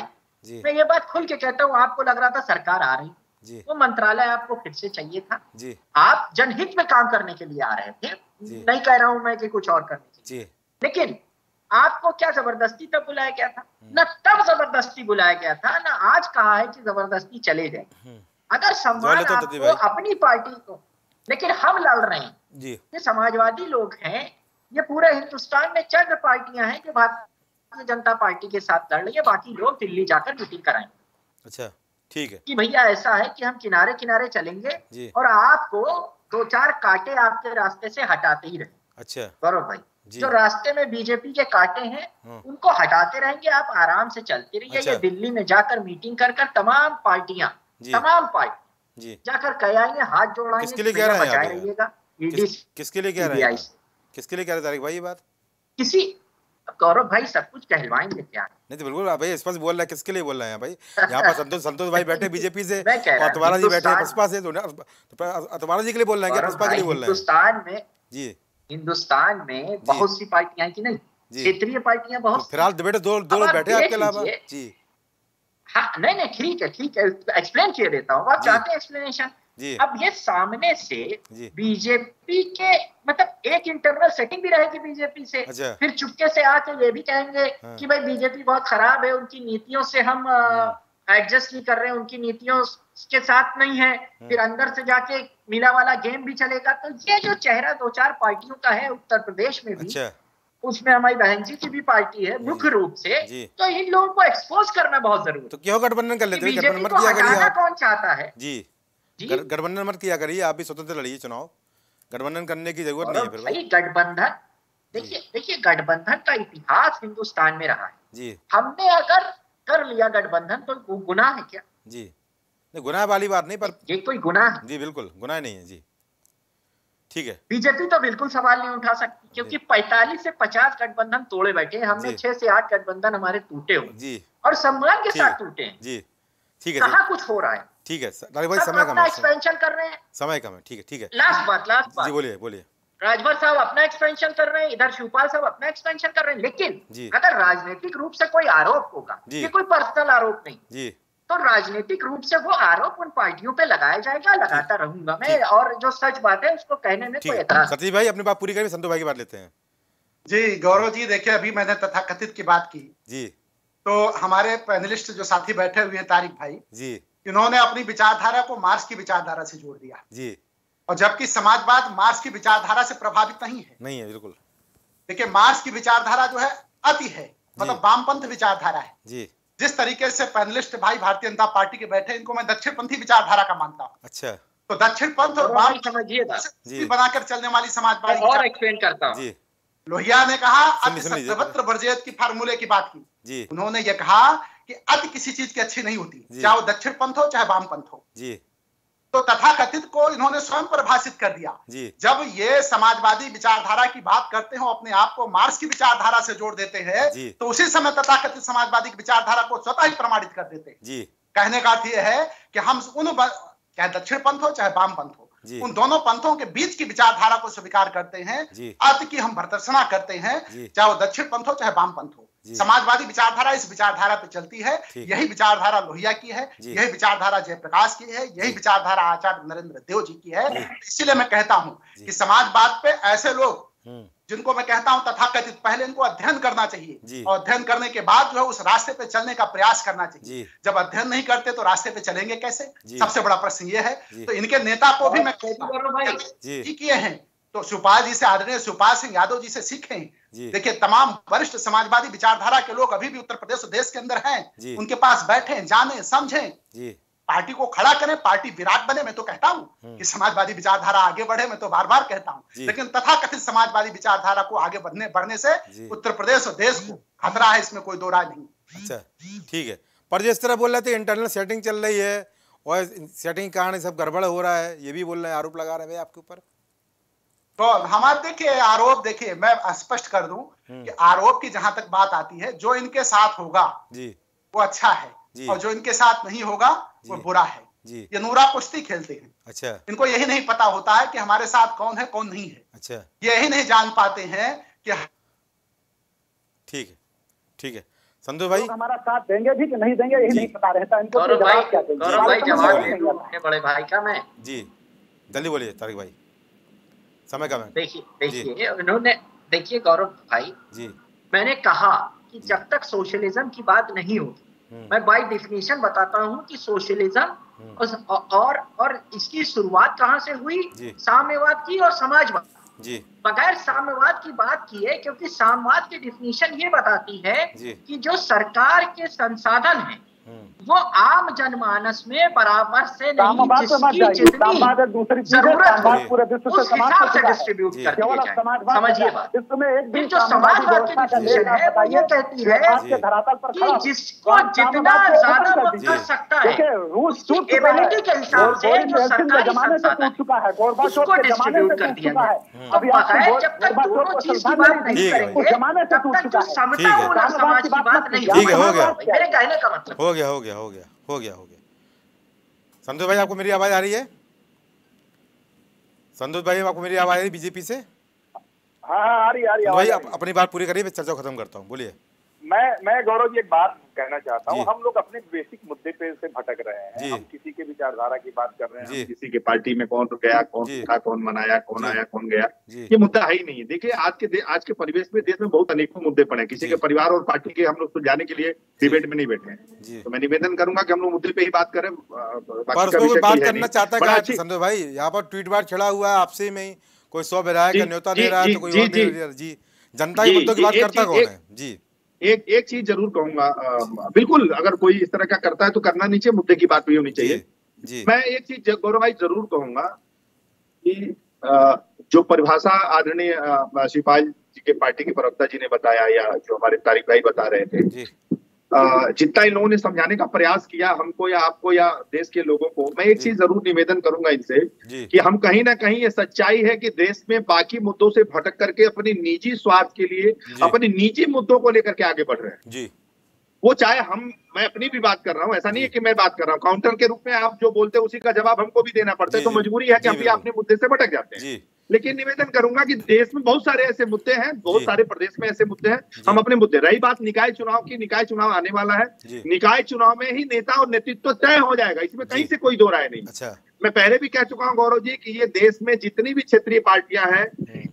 मैं ये बात खुल के कहता हूँ। आपको लग रहा था सरकार आ रही जी, वो मंत्रालय आपको फिर से चाहिए था जी, आप जनहित में काम करने के लिए आ रहे थे, नहीं कह रहा हूँ मैं कि कुछ और करने के लिए। लेकिन आपको क्या जबरदस्ती तब बुलाया गया था, ना तब जबरदस्ती बुलाया गया था, ना आज कहा है कि जबरदस्ती चले जाए। अगर सम्मान आपको अपनी पार्टी को, लेकिन हम लड़ रहे हैं, ये समाजवादी लोग हैं, ये पूरे हिंदुस्तान में चंद पार्टियां हैं जो भारत जनता पार्टी के साथ लड़ रही है, बाकी लोग दिल्ली जाकर मीटिंग कराएंगे। अच्छा ठीक है कि भैया ऐसा है कि हम किनारे किनारे चलेंगे और आपको दो चार कांटे आपके रास्ते से हटाते ही रहे। अच्छा गौरव भाई, जो रास्ते में बीजेपी के कांटे हैं उनको हटाते रहेंगे, आप आराम से चलते रहिए। अच्छा। ये दिल्ली में जाकर मीटिंग कर कर तमाम पार्टियां तमाम पार्टी जाकर कहेंगे, हाथ जोड़ाएंगे। किसके लिए कह रहे हैं, किसके लिए कह रहे तारिक भाई ये बात? किसी गौरव भाई सब कुछ कहलवाएंगे क्या? नहीं तो बिल्कुल भाई स्पष्ट बोल रहा है, किसके लिए बोल रहे हैं भाई? यहाँ पर संतोष संतोष भाई बैठे बीजेपी से, अतवाला जी बैठे बसपा से, अतवाला जी के लिए बोल रहे हैं क्या? बसपा के लिए बोल रहे हैं। हिंदुस्तान में जी, हिंदुस्तान में बहुत सी पार्टियां की नहीं, क्षेत्रीय पार्टियां बहुत। फिलहाल बैठे दो दो बैठे आपके अलावा जी। हाँ नहीं नहीं ठीक है ठीक है, एक्सप्लेन किया देता हूँ, आप चाहते हैं एक्सप्लेनेशन। अब ये सामने से बीजेपी के मतलब एक इंटरनल सेटिंग भी रहेगी बीजेपी से। अच्छा। फिर चुपके से आके ये भी कहेंगे हाँ। कि भाई बीजेपी बहुत खराब है, उनकी नीतियों से हम एडजस्ट नहीं कर रहे हैं, उनकी नीतियों के साथ नहीं है। फिर अंदर से जाके मिला वाला गेम भी चलेगा। तो ये जो चेहरा दो चार पार्टियों का है उत्तर प्रदेश में भी, अच्छा। उसमें हमारी बहन जी की भी पार्टी है मुख्य रूप से, तो इन लोगों को एक्सपोज करना बहुत जरूरी है। तो क्यों गठबंधन कर लेते हैं? बीजेपी को हटाना कौन चाहता है जी, गठबंधन मत किया करिए, आप भी स्वतंत्र लड़िए चुनाव, गठबंधन करने की जरूरत नहीं है फिर भाई। गठबंधन देखिए, देखिए गठबंधन का इतिहास हिंदुस्तान में रहा है जी। हमने अगर कर लिया गठबंधन तो वो गुनाह है क्या जी? नहीं, गुनाह वाली बात नहीं, पर ये कोई गुनाह है जी? बिल्कुल गुनाह नहीं है जी, ठीक है। बीजेपी तो बिल्कुल सवाल नहीं उठा सकती क्योंकि पैंतालीस से पचास गठबंधन तोड़े बैठे, हमने छह से आठ गठबंधन हमारे टूटे हुए जी और सम्मान के साथ टूटे हैं जी, ठीक है। कहाँ कुछ हो रहा है, ठीक है भाई, समय कम है, एक्सपेंशन कर रहे हैं, समय कम है, ठीक है ठीक है। लास्ट बात, लास्ट बात जी, बोलिए बोलिए। राजभर साहब अपना एक्सपेंशन कर रहे हैं, इधर शिवपाल साहब अपना एक्सपेंशन कर रहे हैं, लेकिन अगर राजनीतिक रूप से कोई आरोप होगा, ये कोई पर्सनल आरोप नहीं जी, तो राजनीतिक रूप से वो आरोप उन पार्टियों पे लगाया जाएगा, लगाता रहूंगा मैं, और जो सच बात है उसको कहने में कोई एतराज। सतीश भाई अपनी बात पूरी करिए, संतोष भाई की बात लेते हैं जी। गौरव जी देखिए, अभी मैंने तथाकथित की बात की जी, तो हमारे पैनलिस्ट जो साथी बैठे हुए हैं तारिक भाई जी, इन्होंने अपनी विचारधारा को मार्क्स की विचारधारा से जोड़ दिया जी, और जबकि समाजवाद मार्क्स की विचारधारा से प्रभावित नहीं है, नहीं है बिल्कुल। देखिए मार्क्स की विचारधारा जो है अति है, मतलब वामपंथ विचारधारा है जी। जिस तरीके से पैनलिस्ट भाई भारतीय जनता पार्टी के बैठे, इनको मैं दक्षिणपंथी विचारधारा का मानता हूँ। अच्छा, तो दक्षिणपंथ और वाम समझिए बनाकर चलने वाली समाजवादी और एक्सप्लेन करता हूं। लोहिया ने कहा अति सर्वत्र वर्जित की फार्मूले की बात की, उन्होंने ये कहा कि अति किसी चीज की अच्छी नहीं होती, चाहे वो दक्षिणपंथ हो चाहे वामपंथ हो जी। तो तथाकथित को इन्होंने स्वयं परिभाषित कर दिया। जब ये समाजवादी विचारधारा की बात करते हो, अपने आप को मार्क्स की विचारधारा से जोड़ देते हैं, तो उसी समय तथाकथित समाजवादी की विचारधारा को स्वतः ही प्रमाणित कर देते हैं। कहने का अर्थ यह है कि हम उन चाहे दक्षिण पंथ हो चाहे वाम पंथ हो, उन दोनों पंथों के बीच की विचारधारा को स्वीकार करते हैं, अति की हम भर्त्सना करते हैं, चाहे वो दक्षिण पंथ हो चाहे वाम पंथ हो। समाजवादी विचारधारा इस विचारधारा पे चलती है। यही विचारधारा लोहिया की है, यही विचारधारा जयप्रकाश की है, यही विचारधारा आचार्य नरेंद्र देव जी की है। इसलिए मैं कहता हूं कि समाजवाद पे ऐसे लोग जिनको मैं कहता हूं तथाकथित, पहले इनको अध्ययन करना चाहिए और अध्ययन करने के बाद जो है उस रास्ते पे चलने का प्रयास करना चाहिए। जब अध्ययन नहीं करते तो रास्ते पे चलेंगे कैसे, सबसे बड़ा प्रश्न ये है। तो इनके नेता को भी मैं किए हैं, तो शिवपाल जी से, आदरणीय शिवपाल सिंह यादव जी से सीखें। देखिए तमाम वरिष्ठ समाजवादी विचारधारा के लोग अभी भी उत्तर प्रदेश देश के अंदर हैं, उनके पास बैठें, जानें, समझें, पार्टी को खड़ा करें, पार्टी विराट बने। मैं तो कहता हूं कि समाजवादी विचारधारा आगे बढ़े, मैं तो बार बार कहता हूं, लेकिन तथाकथित समाजवादी विचारधारा को आगे बढ़ने बढ़ने से उत्तर प्रदेश और देश को खतरा है, इसमें कोई दो राय नहीं। अच्छा ठीक है, पर जिस तरह बोल रहे थे इंटरनल सेटिंग चल रही है और सेटिंग के कारण सब गड़बड़ हो रहा है, ये भी बोल रहे हैं, आरोप लगा रहे हैं आपके ऊपर। तो हमारे देखिए आरोप, देखिए मैं स्पष्ट कर दूं कि आरोप की जहां तक बात आती है, जो इनके साथ होगा जी वो अच्छा है जी, और जो इनके साथ नहीं होगा वो बुरा है जी। ये नूरा कुश्ती खेलते हैं। अच्छा, इनको यही नहीं पता होता है कि हमारे साथ कौन है कौन नहीं है। अच्छा, ये यही नहीं जान पाते हैं कि ठीक है ठीक है। संतोष भाई हमारा साथ देंगे भी कि नहीं देंगे, यही नहीं पता रहता इनको। गौरव भाई जवाब बड़े भाई का मैं जी, जल्दी बोलिए तारिक भाई, समय कम है। देखिए देखिए उन्होंने, देखिए गौरव भाई जी, मैंने कहा कि जब तक सोशलिज्म की बात नहीं होगी, मैं बाय डिफिनेशन बताता हूं कि सोशलिज्म और और इसकी शुरुआत कहां से हुई, साम्यवाद की और समाजवाद जी। बगैर साम्यवाद की बात की है, क्योंकि साम्यवाद की डिफिनेशन ये बताती है कि जो सरकार के संसाधन है वो आम जनमानस में बराबर से नहीं, जिसकी जरूरत है उस हिसाब से डिस्ट्रीब्यूट कर दिया जाए। समझिए बात, फिर जो समाजवाद की डिफिनेशन है वो ये कहती है कि जिसको जितना ज्यादा वो कर सकता है उसकी एबिलिटी के हिसाब से जो सरकारी संसाधन है उसको डिस्ट्रीब्यूट कर दिया जाए। अब बकाया जब तक दोनों चीज की बात नहीं करेंगे, तब तक जो समता समाज की बात नहीं होगी। मेरे कहने का मतलब हो गया हो गया हो गया हो गया हो गया। संतोष भाई आपको मेरी आवाज आ रही है? संतोष भाई आपको मेरी आवाज आ रही है बीजेपी से? हाँ हाँ आ रही आ रही भाई, आप अपनी बात पूरी करिए, मैं चर्चा खत्म करता हूँ, बोलिए। मैं मैं गौरव जी एक बात कहना चाहता हूँ, हम लोग अपने बेसिक मुद्दे पे से भटक रहे हैं। हम किसी के विचारधारा की बात कर रहे हैं, हम किसी के पार्टी में कौन गया कौन था, कौन मनाया कौन आया कौन गया, ये मुद्दा है ही नहीं। देखिए आज के आज के परिवेश में देश में बहुत अनेकों मुद्दे पड़े, किसी के परिवार और पार्टी के हम लोग सुलझाने के लिए डिबेट में नहीं बैठे हैं। तो मैं निवेदन करूंगा की हम लोग मुद्दे पे ही बात करें। बात करना चाहता है संतोष भाई, यहाँ पर ट्वीट बार छिड़ा हुआ है आपसे में, कोई सौ विधायक का न्योता दे रहा है तो कोई जी, जनता के मुद्दों की बात करता कौन है जी। एक एक चीज जरूर कहूंगा, बिल्कुल अगर कोई इस तरह का करता है तो करना नहीं चाहिए, मुद्दे की बात भी होनी चाहिए जी, जी। मैं एक चीज गौरव भाई जरूर कहूंगा कि जो परिभाषा आदरणीय शिवपाल जी के पार्टी के प्रवक्ता जी ने बताया या जो हमारे तारिक भाई बता रहे थे, जितना इन लोगों ने समझाने का प्रयास किया हमको या आपको या देश के लोगों को, मैं एक चीज जरूर निवेदन करूंगा इनसे कि हम कहीं ना कहीं ये सच्चाई है कि देश में बाकी मुद्दों से भटक करके अपने निजी स्वार्थ के लिए अपने निजी मुद्दों को लेकर के आगे बढ़ रहे हैं जी। वो चाहे हम, मैं अपनी भी बात कर रहा हूँ, ऐसा नहीं है कि मैं बात कर रहा हूँ, काउंटर के रूप में आप जो बोलते हैं उसी का जवाब हमको भी देना पड़ता है, तो मजबूरी है कि हम भी अपने मुद्दे से भटक जाते हैं। लेकिन निवेदन करूंगा कि देश में बहुत सारे ऐसे मुद्दे हैं, बहुत सारे प्रदेश में ऐसे मुद्दे हैं, हम अपने मुद्दे। रही बात निकाय चुनाव की, निकाय चुनाव आने वाला है, निकाय चुनाव में ही नेता और नेतृत्व तय हो जाएगा, इसमें कहीं से कोई दो राय नहीं। अच्छा। मैं पहले भी कह चुका हूं गौरव जी कि ये देश में जितनी भी क्षेत्रीय पार्टियां हैं,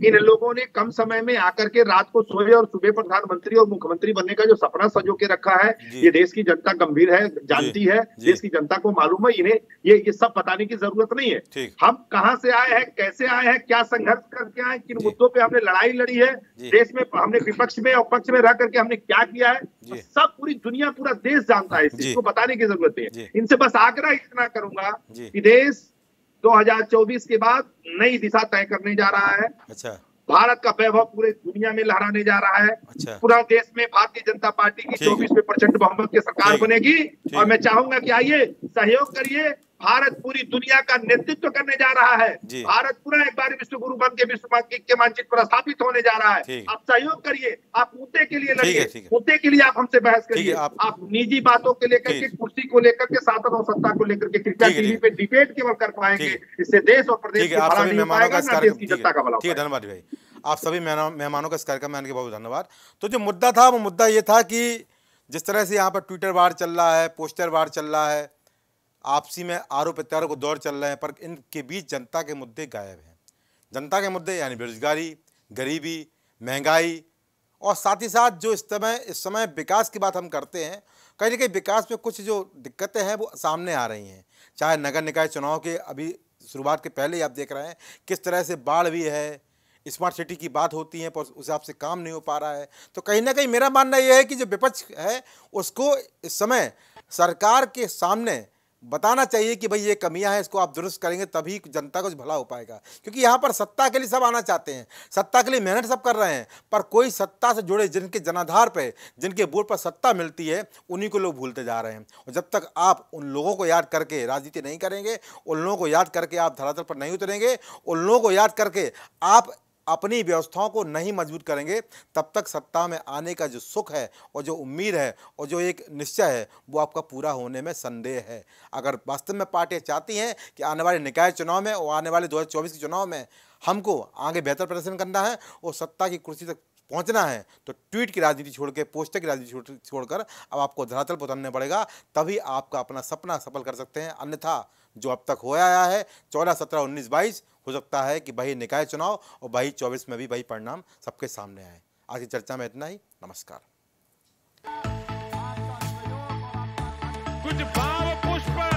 इन लोगों ने कम समय में आकर के रात को सोए और सुबह प्रधानमंत्री और मुख्यमंत्री बनने का जो सपना सजो के रखा है, ये देश की जनता गंभीर है, जानती है, देश की जनता को मालूम है, इन्हें ये ये सब बताने की जरूरत नहीं है। हम कहाँ से आए हैं, कैसे आए हैं, क्या संघर्ष करके आए, किन मुद्दों पर हमने लड़ाई लड़ी है, देश में हमने विपक्ष में और पक्ष में रह करके हमने क्या किया है, सब पूरी दुनिया पूरा देश जानता है, इसको बताने की जरूरत नहीं है। इनसे बस आग्रह इतना करूंगा कि देश दो हज़ार चौबीस के बाद नई दिशा तय करने जा रहा है। अच्छा। भारत का वैभव पूरे दुनिया में लहराने जा रहा है। अच्छा। पूरा देश में भारतीय जनता पार्टी की चौबीस परसेंट बहुमत की सरकार बनेगी और मैं चाहूंगा कि आइए सहयोग करिए। भारत पूरी दुनिया का नेतृत्व करने जा रहा है, भारत पूरा एक बार विश्व गुरु बन के विश्व के मानचित्र पर स्थापित होने जा रहा है। आप सहयोग करिए, आप मुद्दे के लिए लड़िए, मुद्दे के लिए आप हमसे बहस करिए, आप निजी बातों के लेकर के, कुर्सी को लेकर के, साधन और सत्ता को लेकर के कृपया टीवी पे डिबेट केवल कर पाएंगे, इससे देश और प्रदेश की जनता का भला। धन्यवाद भाई, आप सभी मेहमानों का इस कार्यक्रम में आने के बहुत धन्यवाद। तो जो मुद्दा था वो मुद्दा ये था कि जिस तरह से यहाँ पर ट्विटर वार चल रहा है, पोस्टर वार चल रहा है, आपसी में आरोप प्रत्यारोप को दौर चल रहे हैं, पर इनके बीच जनता के मुद्दे गायब हैं। जनता के मुद्दे यानी बेरोजगारी, गरीबी, महंगाई और साथ ही साथ जो इस समय इस समय विकास की बात हम करते हैं, कहीं ना कहीं विकास में कुछ जो दिक्कतें हैं वो सामने आ रही हैं। चाहे नगर निकाय चुनाव के अभी शुरुआत के पहले ही आप देख रहे हैं किस तरह से बाढ़ भी है, स्मार्ट सिटी की बात होती है पर उस हिसाब से काम नहीं हो पा रहा है। तो कहीं ना कहीं मेरा मानना यह है कि जो विपक्ष है उसको इस समय सरकार के सामने बताना चाहिए कि भाई ये कमियां हैं, इसको आप दुरुस्त करेंगे तभी जनता को भला हो पाएगा। क्योंकि यहाँ पर सत्ता के लिए सब आना चाहते हैं, सत्ता के लिए मेहनत सब कर रहे हैं, पर कोई सत्ता से जुड़े जिनके जनाधार पे, जिनके वोट पर सत्ता मिलती है, उन्हीं को लोग भूलते जा रहे हैं। और जब तक आप उन लोगों को याद करके राजनीति नहीं करेंगे, उन लोगों को याद करके आप धरातल पर नहीं उतरेंगे, उन लोगों को याद करके आप अपनी व्यवस्थाओं को नहीं मजबूत करेंगे, तब तक सत्ता में आने का जो सुख है और जो उम्मीद है और जो एक निश्चय है वो आपका पूरा होने में संदेह है। अगर वास्तव में पार्टियाँ चाहती हैं कि आने वाले निकाय चुनाव में और आने वाले दो हज़ार चौबीस के चुनाव में हमको आगे बेहतर प्रदर्शन करना है और सत्ता की कुर्सी तक पहुंचना है, तो ट्वीट की राजनीति छोड़ के, पोस्टर की राजनीति छोड़कर अब आपको धरातल पर उतरना पड़ेगा, तभी आपका अपना सपना सफल कर सकते हैं। अन्यथा जो अब तक हो आया है चौदह, सत्रह, उन्नीस, बाईस, हो सकता है कि वही निकाय चुनाव और वही चौबीस में भी वही परिणाम सबके सामने आए। आज की चर्चा में इतना ही, नमस्कार। कुछ भाव पुष्प